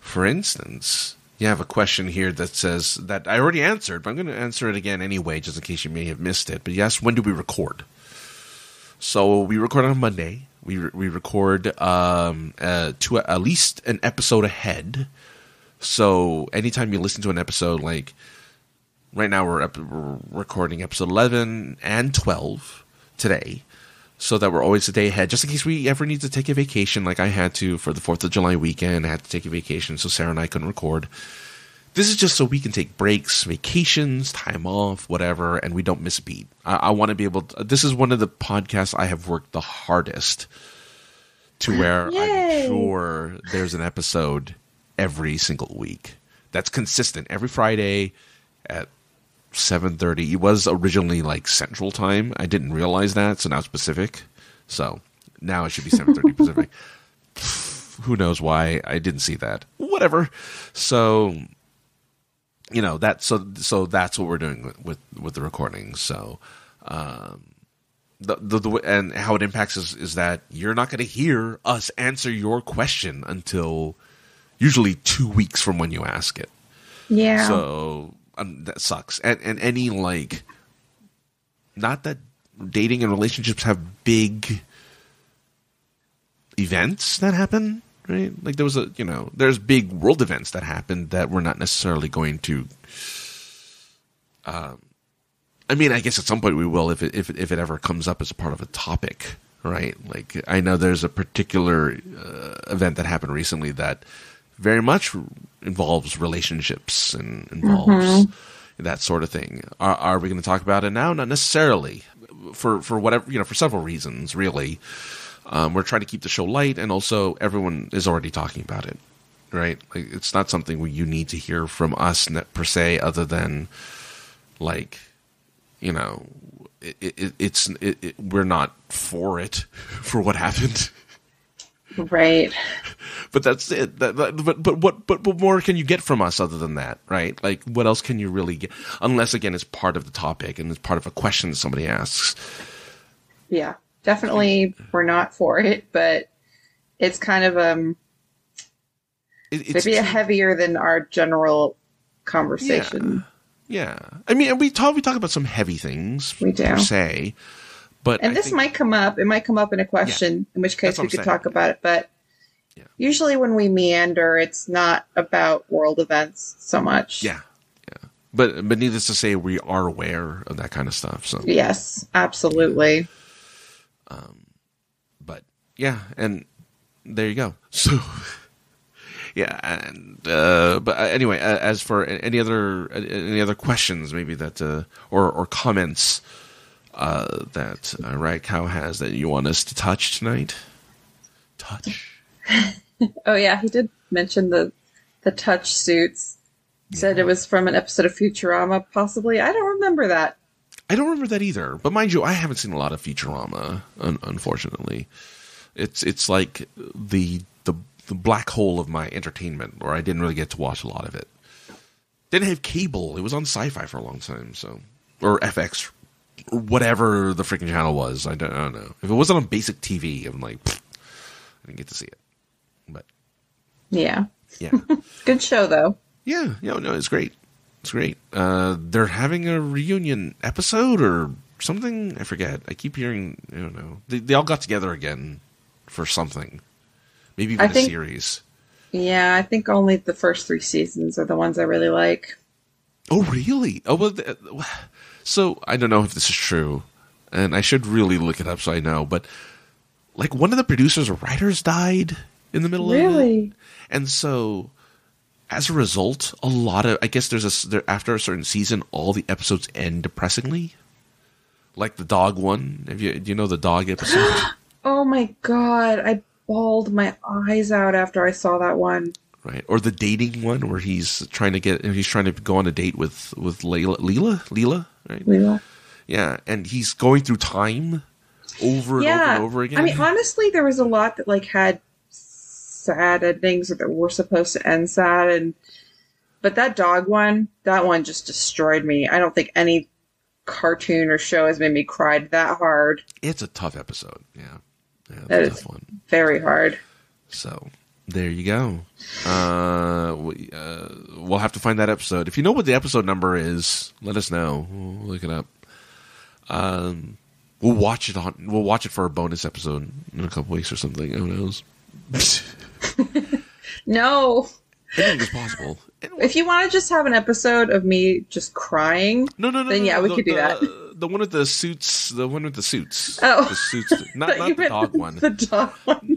For instance, you have a question here that says that I already answered, but I'm going to answer it again anyway, just in case you may have missed it. But yes, when do we record? So we record on Monday. We record to at least an episode ahead. So anytime you listen to an episode, like right now we're recording episode 11 and 12 today. So that we're always a day ahead, just in case we ever need to take a vacation, like I had to for the 4th of July weekend. I had to take a vacation, so Sarah and I couldn't record. This is just so we can take breaks, vacations, time off, whatever, and we don't miss a beat. I want to be able to – this is one of the podcasts I have worked the hardest to where I'm sure there's an episode every single week. That's consistent. Every Friday at 7:30. It was originally like Central Time. I didn't realize that, so now it's Pacific. So now it should be 7:30 Pacific. Who knows why I didn't see that? Whatever. So you know that. So that's what we're doing with the recording. So the and how it impacts is that you're not going to hear us answer your question until usually 2 weeks from when you ask it. Yeah. So. That sucks. And any like, not that dating and relationships have big events that happen, right? Like there was there's big world events that happen that we're not necessarily going to. I mean, I guess at some point we will if it ever comes up as a part of a topic, right? Like I know there's a particular event that happened recently that very much involves relationships and involves that sort of thing. Are we going to talk about it now? Not necessarily. For whatever, for several reasons, really. We're trying to keep the show light, and also everyone is already talking about it, right? Like, it's not something you need to hear from us per se, other than like, we're not for it for what happened. Right, but that's it. But what more can you get from us other than that, right? Like, what else can you really get? Unless again, it's part of the topic and it's part of a question somebody asks. Yeah, definitely, we're not for it, but it's kind of it's maybe heavier than our general conversation. Yeah. I mean, and we talk about some heavy things. We do per se. But and I think might come up. It might come up in a question, in which case we could talk about it. But usually when we meander, it's not about world events so much. Yeah. But needless to say, we are aware of that kind of stuff. So yes, absolutely. But yeah, and there you go. So yeah, and but anyway, as for any other questions, maybe that or comments. That Right Cow has that you want us to touch tonight? Touch. Oh yeah, he did mention the touch suits. He said it was from an episode of Futurama, possibly. I don't remember that. I don't remember that either. But mind you, I haven't seen a lot of Futurama, unfortunately. It's like the black hole of my entertainment, or I didn't really get to watch a lot of it. Didn't have cable. It was on Sci-Fi for a long time, so or FX. whatever the freaking channel was. I don't know. If it wasn't on basic TV, I'm like, pfft, I didn't get to see it. But yeah, good show though. Yeah, no, it's great. It's great. They're having a reunion episode or something. I forget. I keep hearing. I don't know. They all got together again for something. Maybe even a series. Yeah, I think only the first three seasons are the ones I really like. Oh, really? Oh, well. So I don't know if this is true, and I should really look it up so I know. But like one of the producers or writers died in the middle of it. Really? And so, as a result, a lot of, I guess after a certain season, all the episodes end depressingly. Like the dog one. Do you know the dog episode? Oh my God. I bawled my eyes out after I saw that one. Right. Or the dating one where he's trying to go on a date with Leela, right? Leela. Yeah. And he's going through time over and over again. I mean, honestly, there was a lot that like had sad endings that were supposed to end sad, but that dog one, just destroyed me. I don't think any cartoon or show has made me cry that hard. It's a tough episode. Yeah, that is a tough one. Very hard. So there you go. We'll have to find that episode. If you know what the episode number is, let us know. We'll look it up. We'll watch it for a bonus episode in a couple weeks or something. Who knows? No, anything is possible. If you want to just have an episode of me just crying, we could do that. The one with the suits, Oh, the suits, not the dog one. The dog one.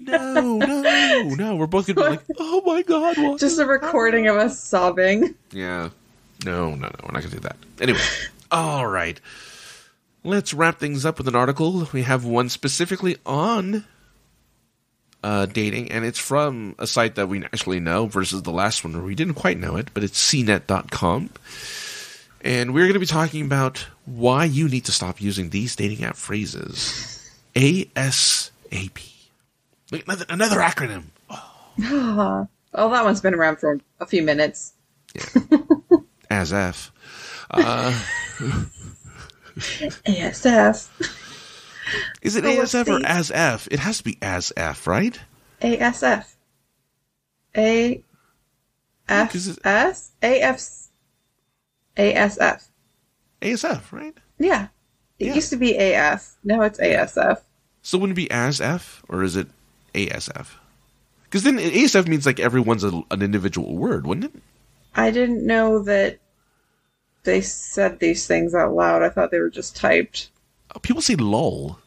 No. We're both gonna be like, oh my God, what? Just a recording of us sobbing. Yeah. No. We're not gonna do that. Anyway, all right. Let's wrap things up with an article. We have one specifically on dating, and it's from a site that we actually know versus the last one where we didn't quite know it, but it's CNET.com. And we're going to be talking about why you need to stop using these dating app phrases. ASAP. Wait, another acronym. Oh. Oh, that one's been around for a few minutes. Yeah. ASF. ASF. Is it ASF or ASF? It has to be ASF, right? ASF. AFS? AFS. ASF. ASF, right? Yeah. It used to be AF. Now it's ASF. So wouldn't it be ASF or is it ASF? Because then ASF means like everyone's an individual word, wouldn't it? I didn't know that they said these things out loud. I thought they were just typed. People say lol.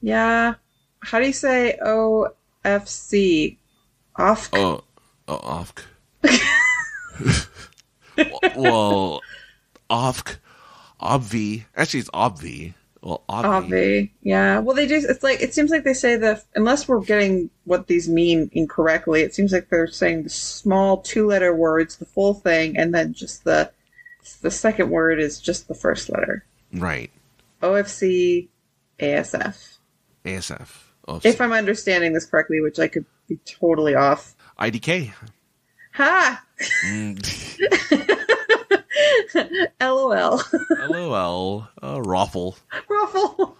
Yeah. How do you say OFC? OFC? Oh, OFC. Well, OFC. Obvi. Actually, it's obvi. Well, obvi. Yeah. Well, they do. It's like, it seems like they say unless we're getting what these mean incorrectly, it seems like they're saying the small 2-letter words, the full thing, and then just the second word is just the first letter. Right. OFC, ASF. OFC. If I'm understanding this correctly, which I could be totally off. IDK. Ha! LOL. LOL. Raffle. Raffle.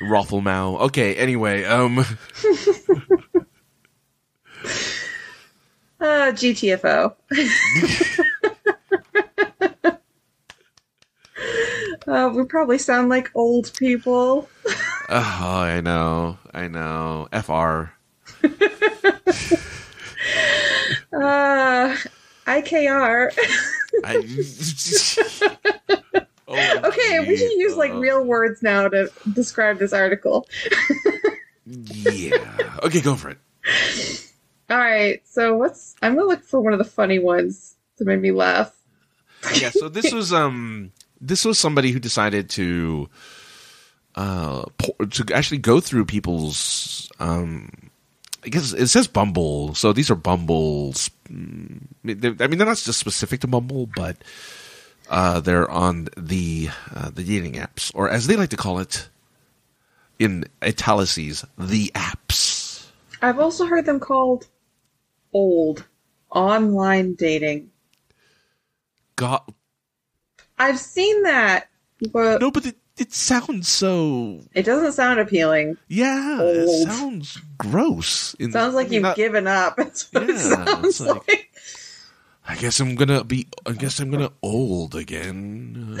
Raffle Mao. Okay, anyway. GTFO. We probably sound like old people. I know. FR. IKR. Okay, we should use like real words now to describe this article. Yeah. Okay, go for it. All right. So I'm going to look for one of the funny ones to make me laugh. Yeah, so this was This was somebody who decided to actually go through people's. I guess it says Bumble, so these are Bumble's. I mean, they're not just specific to Bumble, but they're on the dating apps, or as they like to call it, in italics, the apps. I've also heard them called old online dating. God. I've seen that, but no, but it sounds so. It doesn't sound appealing. Yeah, old. It sounds gross. Sounds like you've given up. That's what it sounds like. I guess I'm gonna old again.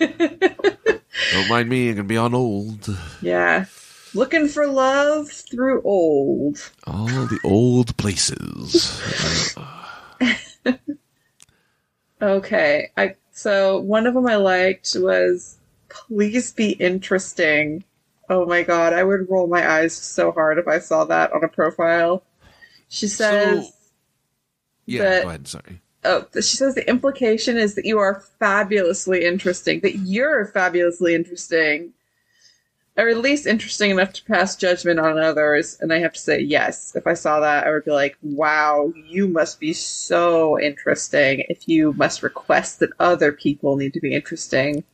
Don't mind me. I'm gonna be on old. Yeah, looking for love through old. All the old places. Okay, so one of them I liked was "Please Be Interesting." Oh my god, I would roll my eyes so hard if I saw that on a profile. She says. So- Yeah, that, go ahead, sorry. Oh, she says the implication is that you are fabulously interesting, that you're fabulously interesting, or at least interesting enough to pass judgment on others. And I have to say, yes, if I saw that, I would be like, wow, you must be so interesting if you must request that other people need to be interesting.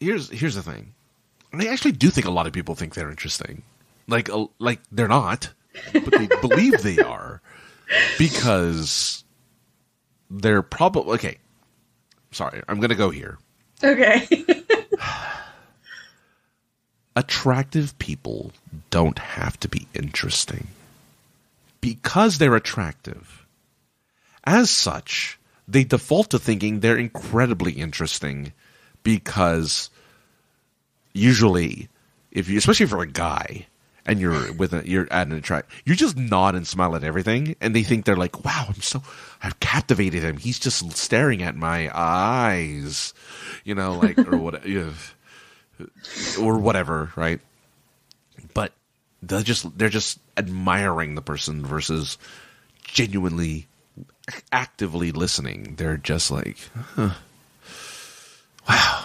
Here's the thing. I actually do think a lot of people think they're interesting. Like they're not, but they believe they are. Because they're probably... Okay. Sorry. I'm going to go here. Okay. Attractive people don't have to be interesting. Because they're attractive. As such, they default to thinking they're incredibly interesting. Because usually, especially for a guy... And you're at an attract. You just nod and smile at everything, and they think they're like, "Wow, I've captivated him. He's just staring at my eyes," you know, like or whatever, right? But they're just admiring the person versus genuinely, actively listening. They're just like, huh, "Wow,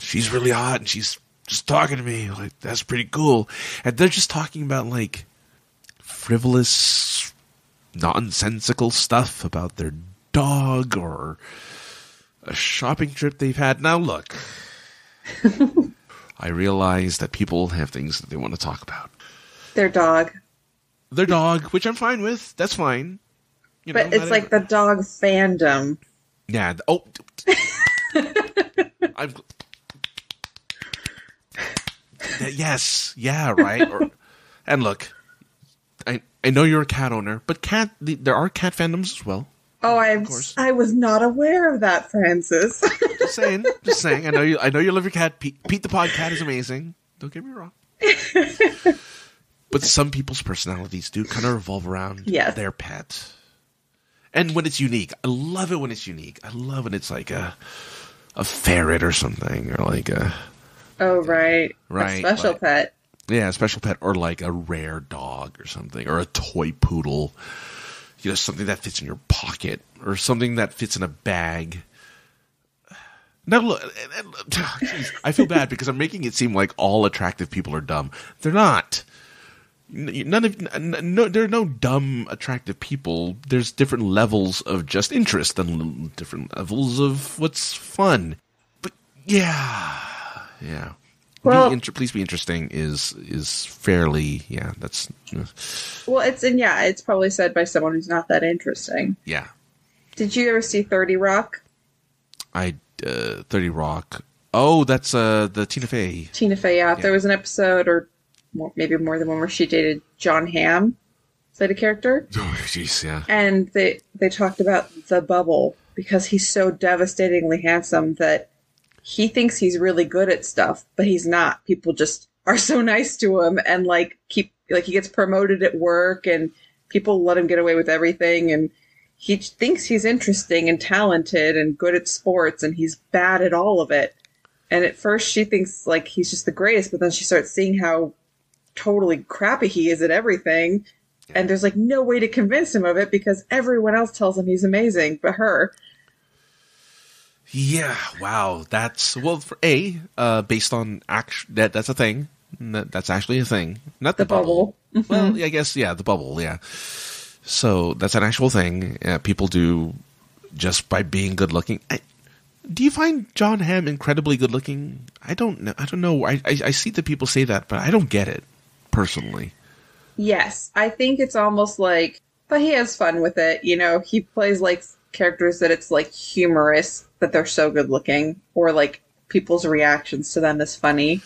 she's really hot, and she's." Just talking to me, like, that's pretty cool. And they're just talking about, like, frivolous, nonsensical stuff about their dog or a shopping trip they've had. Now, look, I realize that people have things that they want to talk about. Their dog, which I'm fine with. That's fine. You know, but it's like the dog fandom. Yeah. Oh. Yes. Yeah. Right. And look, I know you're a cat owner, but there are cat fandoms as well. Oh, I was not aware of that, Francis. Just saying. I know you love your cat. Pete the Podcat is amazing. Don't get me wrong. But some people's personalities do kind of revolve around their pet, and when it's unique, I love it. When it's unique, I love when it's like a ferret or something, or like a. Oh, right. A special pet. Yeah, a special pet or like a rare dog or something or a toy poodle. You know, something that fits in your pocket or something that fits in a bag. Now, look, I feel bad because I'm making it seem like all attractive people are dumb. They're not. There are no dumb, attractive people. There's different levels of just interest and different levels of what's fun. But yeah. Yeah. Well, please be interesting is fairly that's well it's probably said by someone who's not that interesting. Yeah. Did you ever see 30 Rock? 30 Rock. Oh, that's the Tina Fey. Yeah. There was an episode or maybe more than one where she dated John Hamm, played a character. Oh jeez, yeah. And they talked about the bubble because he's so devastatingly handsome that he thinks he's really good at stuff, but he's not. People just are so nice to him and he gets promoted at work and people let him get away with everything. And he thinks he's interesting and talented and good at sports and he's bad at all of it. And at first she thinks like he's just the greatest, but then she starts seeing how totally crappy he is at everything. And there's like no way to convince him of it because everyone else tells him he's amazing, but her. Yeah, wow. That's based on action. That's a thing. That's actually a thing. Not the bubble. Mm-hmm. Well, I guess the bubble. Yeah. So that's an actual thing people do just by being good looking. Do you find John Hamm incredibly good looking? I don't know. I see that people say that, but I don't get it personally. Yes, I think it's almost like, but he has fun with it. You know, he plays like characters that it's like humorous. but they're so good looking, or like people's reactions to them is funny.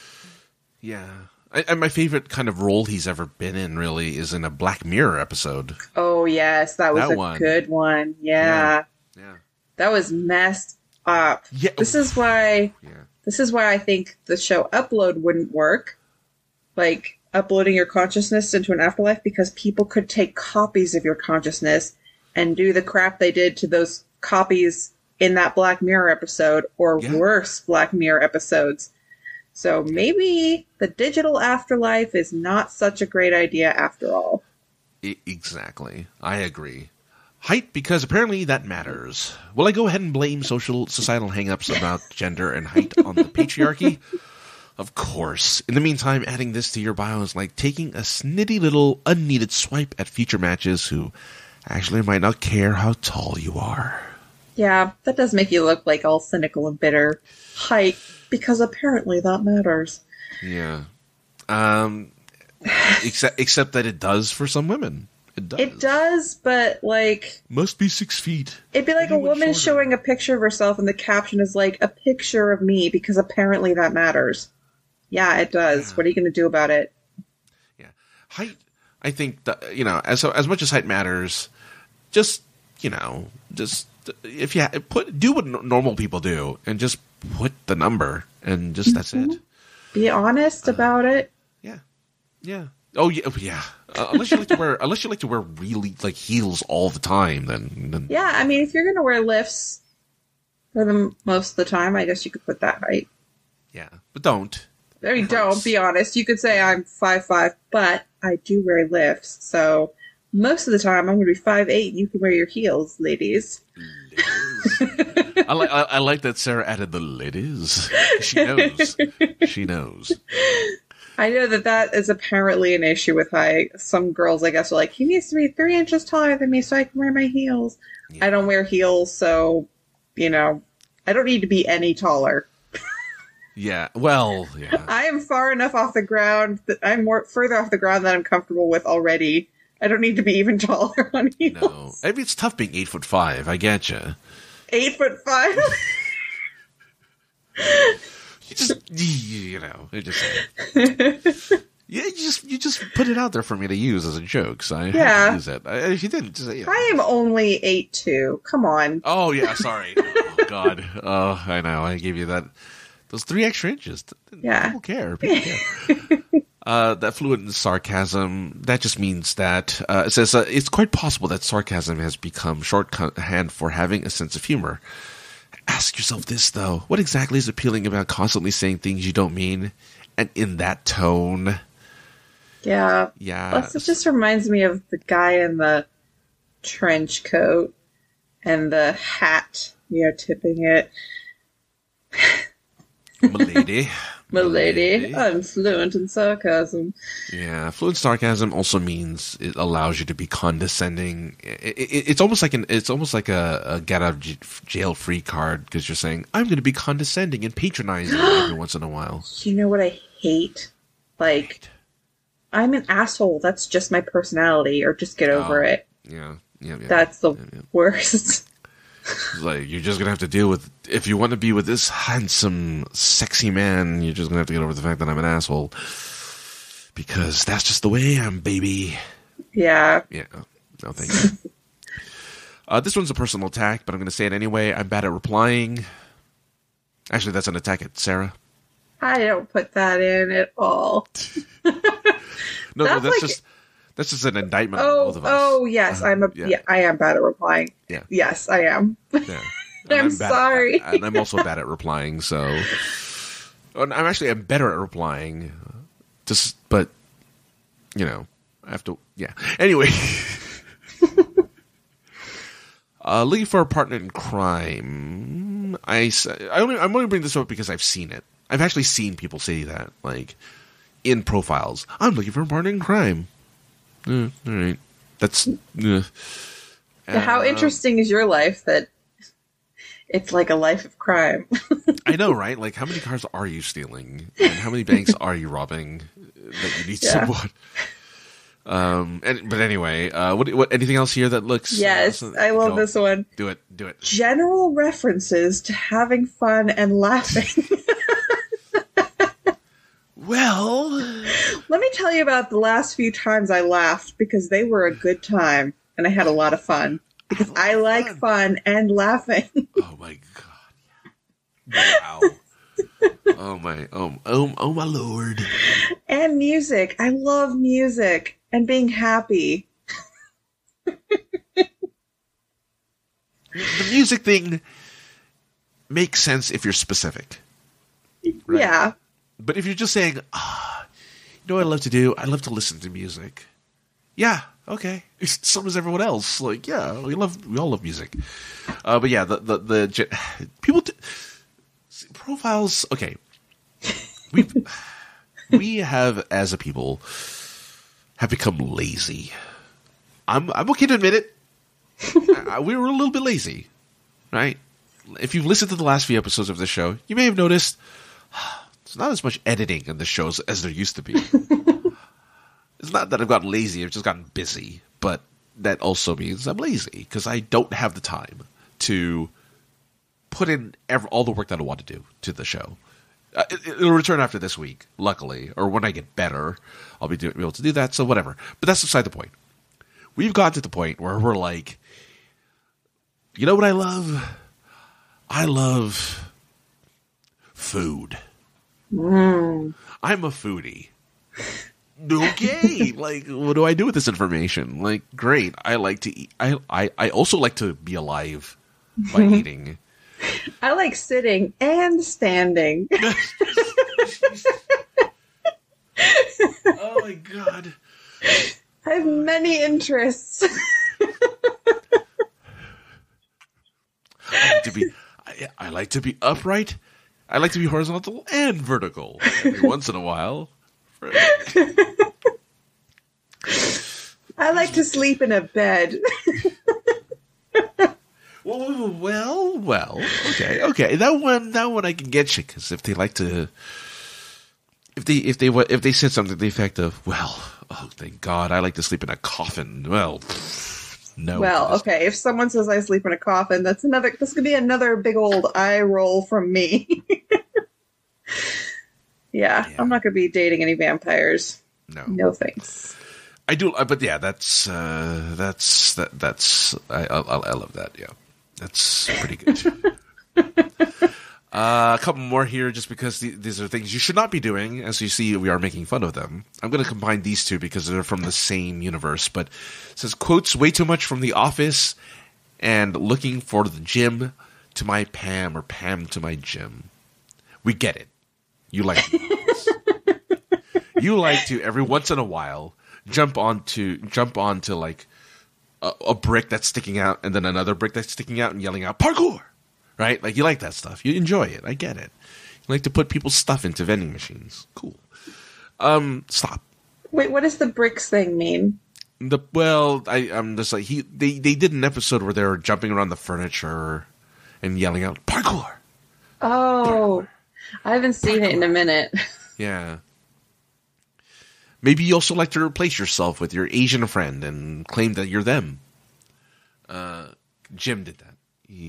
Yeah. And my favorite kind of role he's ever been in really is in a Black Mirror episode. Oh, yes. That was good one. Yeah. Yeah. That was messed up. Yeah. This is why I think the show Upload wouldn't work. Like uploading your consciousness into an afterlife, because people could take copies of your consciousness and do the crap they did to those copies in that Black Mirror episode, or worse Black Mirror episodes. So maybe the digital afterlife is not such a great idea after all. Exactly. I agree. Height, because apparently that matters. Will I go ahead and blame societal hang-ups about gender and height on the patriarchy? Of course. In the meantime, adding this to your bio is like taking a snitty little unneeded swipe at future matches who actually might not care how tall you are. Yeah, that does make you look like all cynical and bitter. Height, because apparently that matters. Yeah. Except that it does for some women. It does, but like... Must be 6 feet. It'd be like a woman showing a picture of herself and the caption is like, a picture of me, because apparently that matters. Yeah, it does. Yeah. What are you going to do about it? Yeah. Height, I think, that, you know, as much as height matters, just, you know, just... If you do what normal people do and just put the number and just that's it. Be honest about it. Yeah, yeah. Oh yeah, yeah. Unless you like to wear really like heels all the time, then. Yeah, I mean, if you're gonna wear lifts for the most of the time, I guess you could put that height. Yeah, but don't. I mean, don't be honest. You could say I'm 5'5", but I do wear lifts, so. Most of the time, I'm going to be 5'8", and you can wear your heels, ladies. I like that Sarah added the ladies. She knows. She knows. I know that is apparently an issue with height. Some girls, I guess, are like, he needs to be 3 inches taller than me so I can wear my heels. Yeah. I don't wear heels, so, you know, I don't need to be any taller. Yeah, well, yeah. I am far enough off the ground. I'm further off the ground than I'm comfortable with already. I don't need to be even taller on heels. No. I mean, it's tough being 8'5". I get you. 8'5". You just put it out there for me to use as a joke. So I use it. If you didn't, just, you know. I am only 8'2". Come on. Oh yeah, sorry. Oh God. Oh, I know. I gave you that. Those 3 extra inches. Yeah. People care. That fluent sarcasm, that just means that it says it's quite possible that sarcasm has become shorthand for having a sense of humor. Ask yourself this, though. What exactly is appealing about constantly saying things you don't mean and in that tone? Yeah. Yeah. Plus, it just reminds me of the guy in the trench coat and the hat, you know, tipping it. Milady, I'm fluent in sarcasm. Yeah, fluent sarcasm also means it allows you to be condescending. It's almost like a get out of jail free card, because you're saying I'm going to be condescending and patronizing every once in a while. You know what I hate? Like, I'm an asshole. That's just my personality, or just get over it. Yeah. That's the worst. Like, you're just going to have to deal with, if you want to be with this handsome, sexy man, you're just going to have to get over the fact that I'm an asshole. Because that's just the way I am, baby. Yeah. Yeah. No, thank you. This one's a personal attack, but I'm going to say it anyway. I'm bad at replying. Actually, that's an attack at Sarah. I don't put that in at all. That's just an indictment on both of us. Oh, yes. I am bad at replying. Yeah. Yes, I am. Yeah. I'm sorry. And I'm also bad at replying, so... I'm better at replying. But, you know, I have to... Yeah. Anyway. Looking for a partner in crime. I'm only bringing this up because I've seen it. I've actually seen people say that, like, in profiles. I'm looking for a partner in crime. All right. That's... How interesting is your life that it's like a life of crime? I know, right? Like, how many cars are you stealing? And how many banks are you robbing that you need someone? But anyway, anything else here that looks? Yes, I love this one. Do it. General references to having fun and laughing. Well, let me tell you about the last few times I laughed, because they were a good time and I had a lot of fun, because I like fun and laughing. Oh my God. Wow. Oh my Lord. And music. I love music and being happy. The music thing makes sense if you're specific. Right? Yeah. But if you're just saying, you know what I love to do? I love to listen to music. Yeah, okay. So does everyone else. Like, yeah, we all love music. But yeah, the people profiles. Okay, we have as a people have become lazy. I'm okay to admit it. We were a little bit lazy, right? If you've listened to the last few episodes of this show, you may have noticed. It's not as much editing in the shows as there used to be. It's not that I've gotten lazy. I've just gotten busy. But that also means I'm lazy because I don't have the time to put in all the work that I want to do to the show. It'll return after this week, luckily. Or when I get better, I'll be able to do that. So whatever. But that's beside the point. We've gotten to the point where we're like, you know what I love? I love food. I'm a foodie. Okay, like, what do I do with this information? Like, great, I like to eat. I also like to be alive by eating. I like sitting and standing. Oh my God. I have many interests. I like to be upright. I like to be horizontal and vertical every once in a while. I like to sleep in a bed. Well. Okay. That one I can get you, because if they like to, if they said something to the effect of, well, oh thank God, I like to sleep in a coffin. Well, no. Well, okay. If someone says I sleep in a coffin, this could be another big old eye roll from me. Yeah, I'm not going to be dating any vampires. No thanks. I do, but yeah, that's I love that. Yeah, that's pretty good. A couple more here, just because these are things you should not be doing. As you see, we are making fun of them. I'm going to combine these two because they're from the same universe. But it says, quotes way too much from The Office and looking for the gym to my Pam, or Pam to my gym. We get it. You like to you like to, every once in a while, jump onto like a brick that's sticking out and then another brick that's sticking out and yelling out, parkour! Right? Like, you like that stuff. You enjoy it. I get it. You like to put people's stuff into vending machines. Cool. Stop. Wait, what does the bricks thing mean? I'm just like, they did an episode where they were jumping around the furniture and yelling out, parkour! Oh. Parkour. I haven't seen parkour. It in a minute. Yeah. Maybe you also like to replace yourself with your Asian friend and claim that you're them. Jim did that.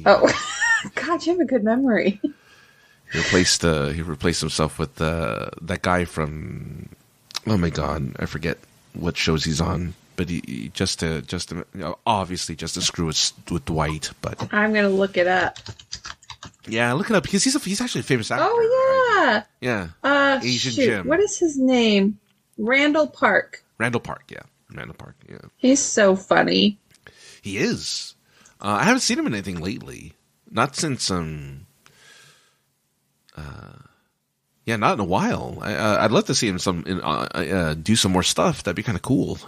Oh. God, you have a good memory. He replaced himself with that guy from. Oh my God, I forget what shows he's on, but he just to screw with Dwight. But I'm gonna look it up. Yeah, look it up, because he's actually a famous actor. Oh yeah, right? Yeah. Asian Jim. What is his name? Randall Park. Randall Park. He's so funny. He is. I haven't seen him in anything lately. Not since not in a while. I'd love to see him do some more stuff. That'd be kind of cool.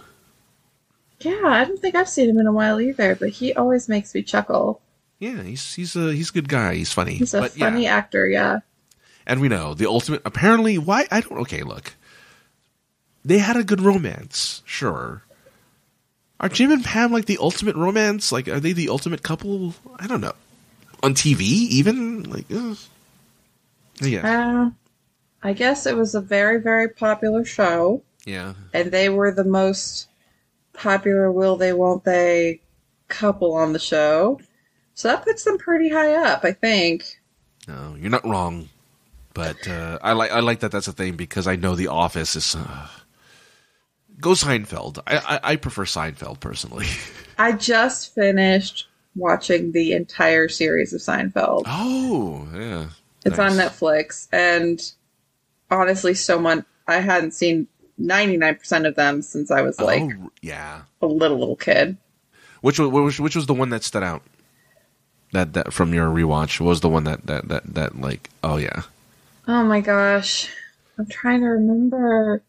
Yeah, I don't think I've seen him in a while either. But he always makes me chuckle. Yeah, he's a good guy. He's funny. He's funny actor. Yeah. And we know the ultimate. Apparently, why I don't. Okay, look, they had a good romance. Sure. Are Jim and Pam like the ultimate romance? Like, are they the ultimate couple? I don't know. On TV, even? Like, yeah. I guess it was a very, very popular show. Yeah. And they were the most popular will they, won't they couple on the show. So that puts them pretty high up, I think. No, you're not wrong. But I like that that's a thing because I know The Office is go Seinfeld. I prefer Seinfeld personally. I just finished watching the entire series of Seinfeld. Oh, yeah. It's nice. On Netflix. And honestly, so much I hadn't seen 99% of them since I was like a little kid. Which was the one that stood out? That from your rewatch was the one that like oh my gosh, I'm trying to remember.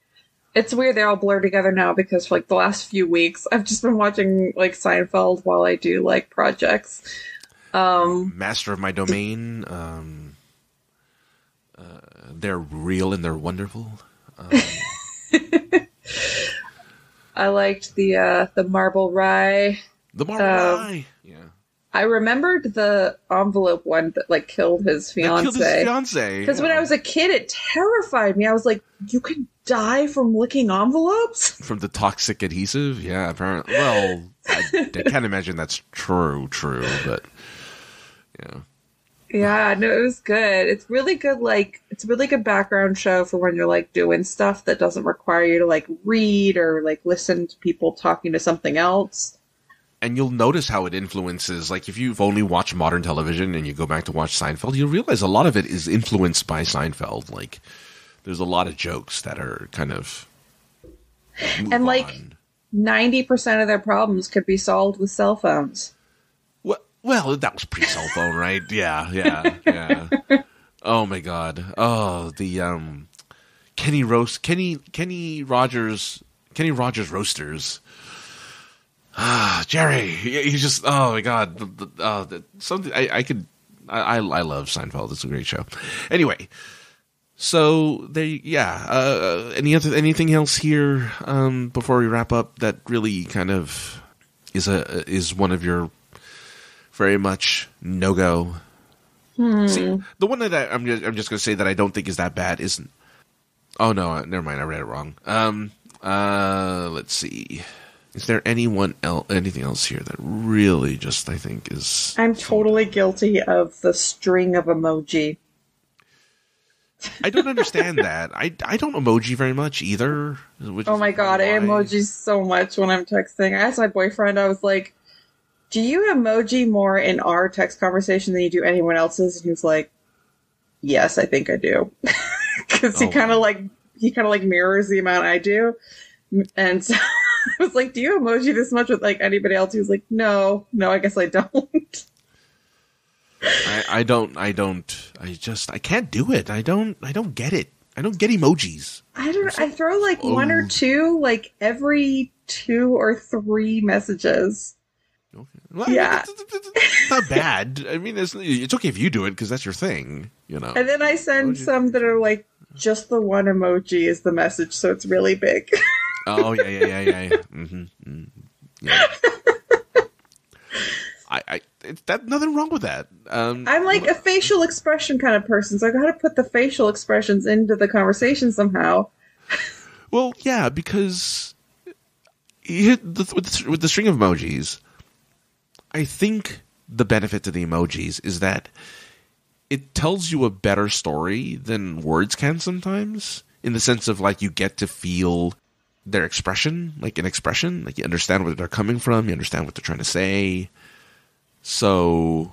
It's weird they all blur together now because for like the last few weeks I've just been watching like Seinfeld while I do like projects. Master of My Domain. They're real and they're wonderful. I liked the Marble Rye. The Marble Rye. Yeah. I remembered the envelope one that like killed his fiance. Because when I was a kid, it terrified me. I was like, you can die from licking envelopes? From the toxic adhesive? Yeah, apparently. Well, I can't imagine that's true, but yeah. Yeah, no, it was good. It's really good. Like, it's a really good background show for when you're like doing stuff that doesn't require you to like read or like listen to people talking to something else. And you'll notice how it influences, like if you've only watched modern television and you go back to watch Seinfeld, you'll realize a lot of it is influenced by Seinfeld. Like there's a lot of jokes that are kind of... And like 90% of their problems could be solved with cell phones. Well, that was pre-cell phone, right? Yeah. Oh my God. Oh, the Kenny Rogers Roasters. Ah, Jerry, you just, oh my God. Something I love Seinfeld. It's a great show. Anyway, so anything else here before we wrap up that really kind of is one of your very much no-go? See, the one that I'm just going to say that I don't think is that bad isn't. Oh no, never mind. I read it wrong. Let's see. Is there anything else here that really just I think is... I'm totally guilty of the string of emoji. I don't understand that. I don't emoji very much either. Oh my God, I emoji so much when I'm texting. I asked my boyfriend, I was like, do you emoji more in our text conversation than you do anyone else's? And he was like, yes, I think I do. Because he kind of like mirrors the amount I do. And so... I was like, do you emoji this much with like anybody else? He was like, no, I guess I don't. I can't do it. I don't get it. I don't get emojis. I throw like one or two, like every 2 or 3 messages. Okay. Well, yeah. It's not bad. I mean, it's okay if you do it because that's your thing, you know. And then I send some that are like just the one emoji is the message. So it's really big. Oh yeah. Mm-hmm. Yeah. Nothing wrong with that. I'm like a facial expression kind of person, so I got to put the facial expressions into the conversation somehow. Well, yeah, because with the string of emojis, I think the benefit to the emojis is that it tells you a better story than words can sometimes, in the sense of like you get to feel their expression, you understand where they're coming from, you understand what they're trying to say. So,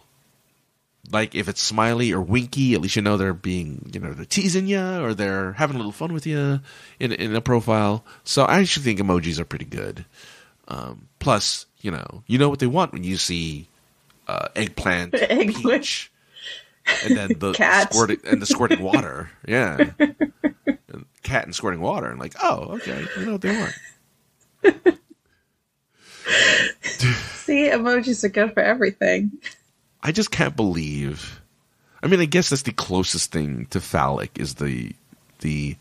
like, if it's smiley or winky, at least you know they're being, they're teasing you or they're having a little fun with you in a profile. So I actually think emojis are pretty good. Plus, you know what they want when you see eggplant, peach, and then the squirting water. Yeah. Cat and squirting water, and like, oh, okay, you know what they want. See, emojis are good for everything. I just can't believe. I mean, I guess that's the closest thing to phallic is I guess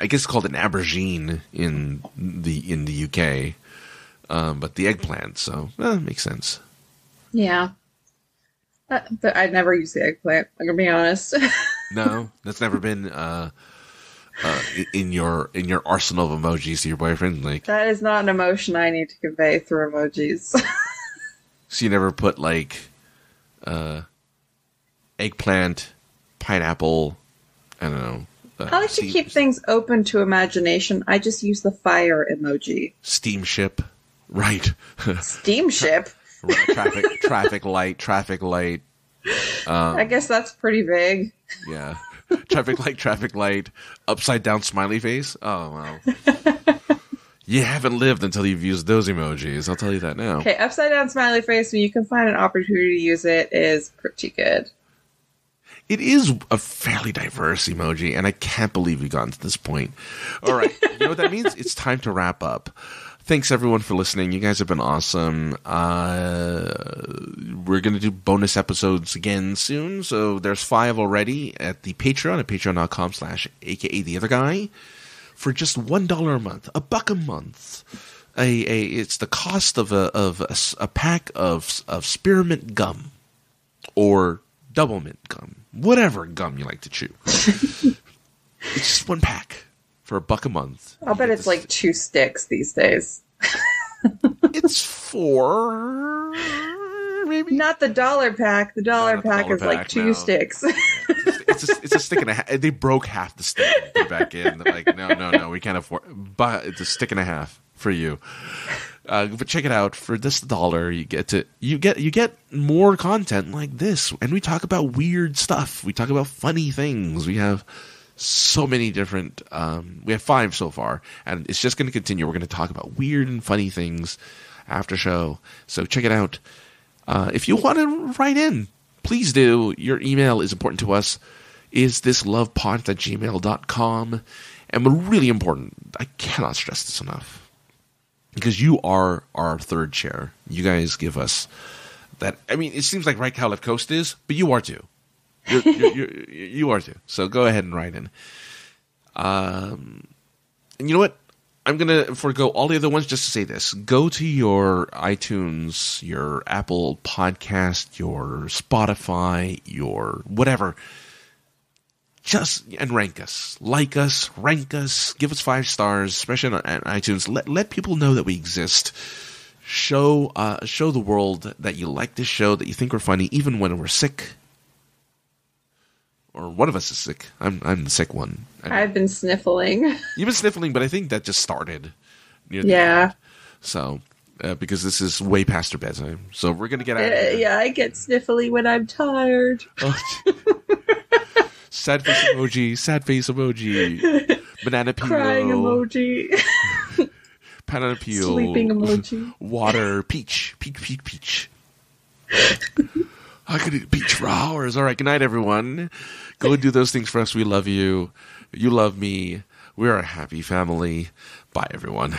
it's called an aubergine in the UK, but the eggplant. So that makes sense. Yeah. But I'd never use the eggplant, I'm going to be honest. No, that's never been in your arsenal of emojis to your boyfriend? Like, that is not an emotion I need to convey through emojis. So you never put like eggplant, pineapple, I don't know. I like to keep things open to imagination. I just use the fire emoji. Steamship, right? Steamship. Traffic light. I guess that's pretty vague. Yeah. Traffic light, upside down smiley face. Oh, wow. You haven't lived until you've used those emojis. I'll tell you that now. Okay, upside down smiley face, when you can find an opportunity to use it, is pretty good. It is a fairly diverse emoji, and I can't believe we've gotten to this point. All right. You know what that means? It's time to wrap up. Thanks, everyone, for listening. You guys have been awesome. We're going to do bonus episodes again soon. So there's 5 already at the Patreon at patreon.com/AKATheOtherGuy for just $1 a month, $1 a month. It's the cost of a pack of spearmint gum or double mint gum, whatever gum you like to chew. It's just one pack. For $1 a month. I'll bet it's like 2 sticks these days. It's 4, maybe. Not the dollar pack. The dollar pack is like 2 sticks. It's a stick and a half. They broke half the stick and put it back in. They're like, no, we can't afford. But it's a stick and a half for you. But check it out. For this $1, you get more content like this, and we talk about weird stuff. We talk about funny things. We have. So many different we have 5 so far, and it's just going to continue. We're going to talk about weird and funny things after show, so check it out. If you want to write in, please do. Your email is important to us. isthislovepod@gmail.com, and we're really important. I cannot stress this enough, because you are our third chair. You guys give us that. I mean, it seems like Right Cow Left Coast is, but you are too. You are too. So go ahead and write in. And you know what? I'm going to forego all the other ones just to say this. Go to your iTunes, your Apple Podcast, your Spotify, your whatever. Just and rank us. Like us, rank us, give us 5 stars, especially on iTunes. Let people know that we exist. Show the world that you like this show, that you think we're funny, even when we're sick. Or one of us is sick. I'm the sick one. I've been sniffling. You've been sniffling, but I think that just started. Yeah. So, because this is way past your bedtime. So we're going to get out of here. Yeah, I get sniffly when I'm tired. Oh. Sad face emoji. Sad face emoji. Banana peel. Crying emoji. Banana peel. Sleeping emoji. Water. Peach. Peach. I could eat peach for hours. All right. Good night, everyone. Go do those things for us. We love you. You love me. We're a happy family. Bye, everyone.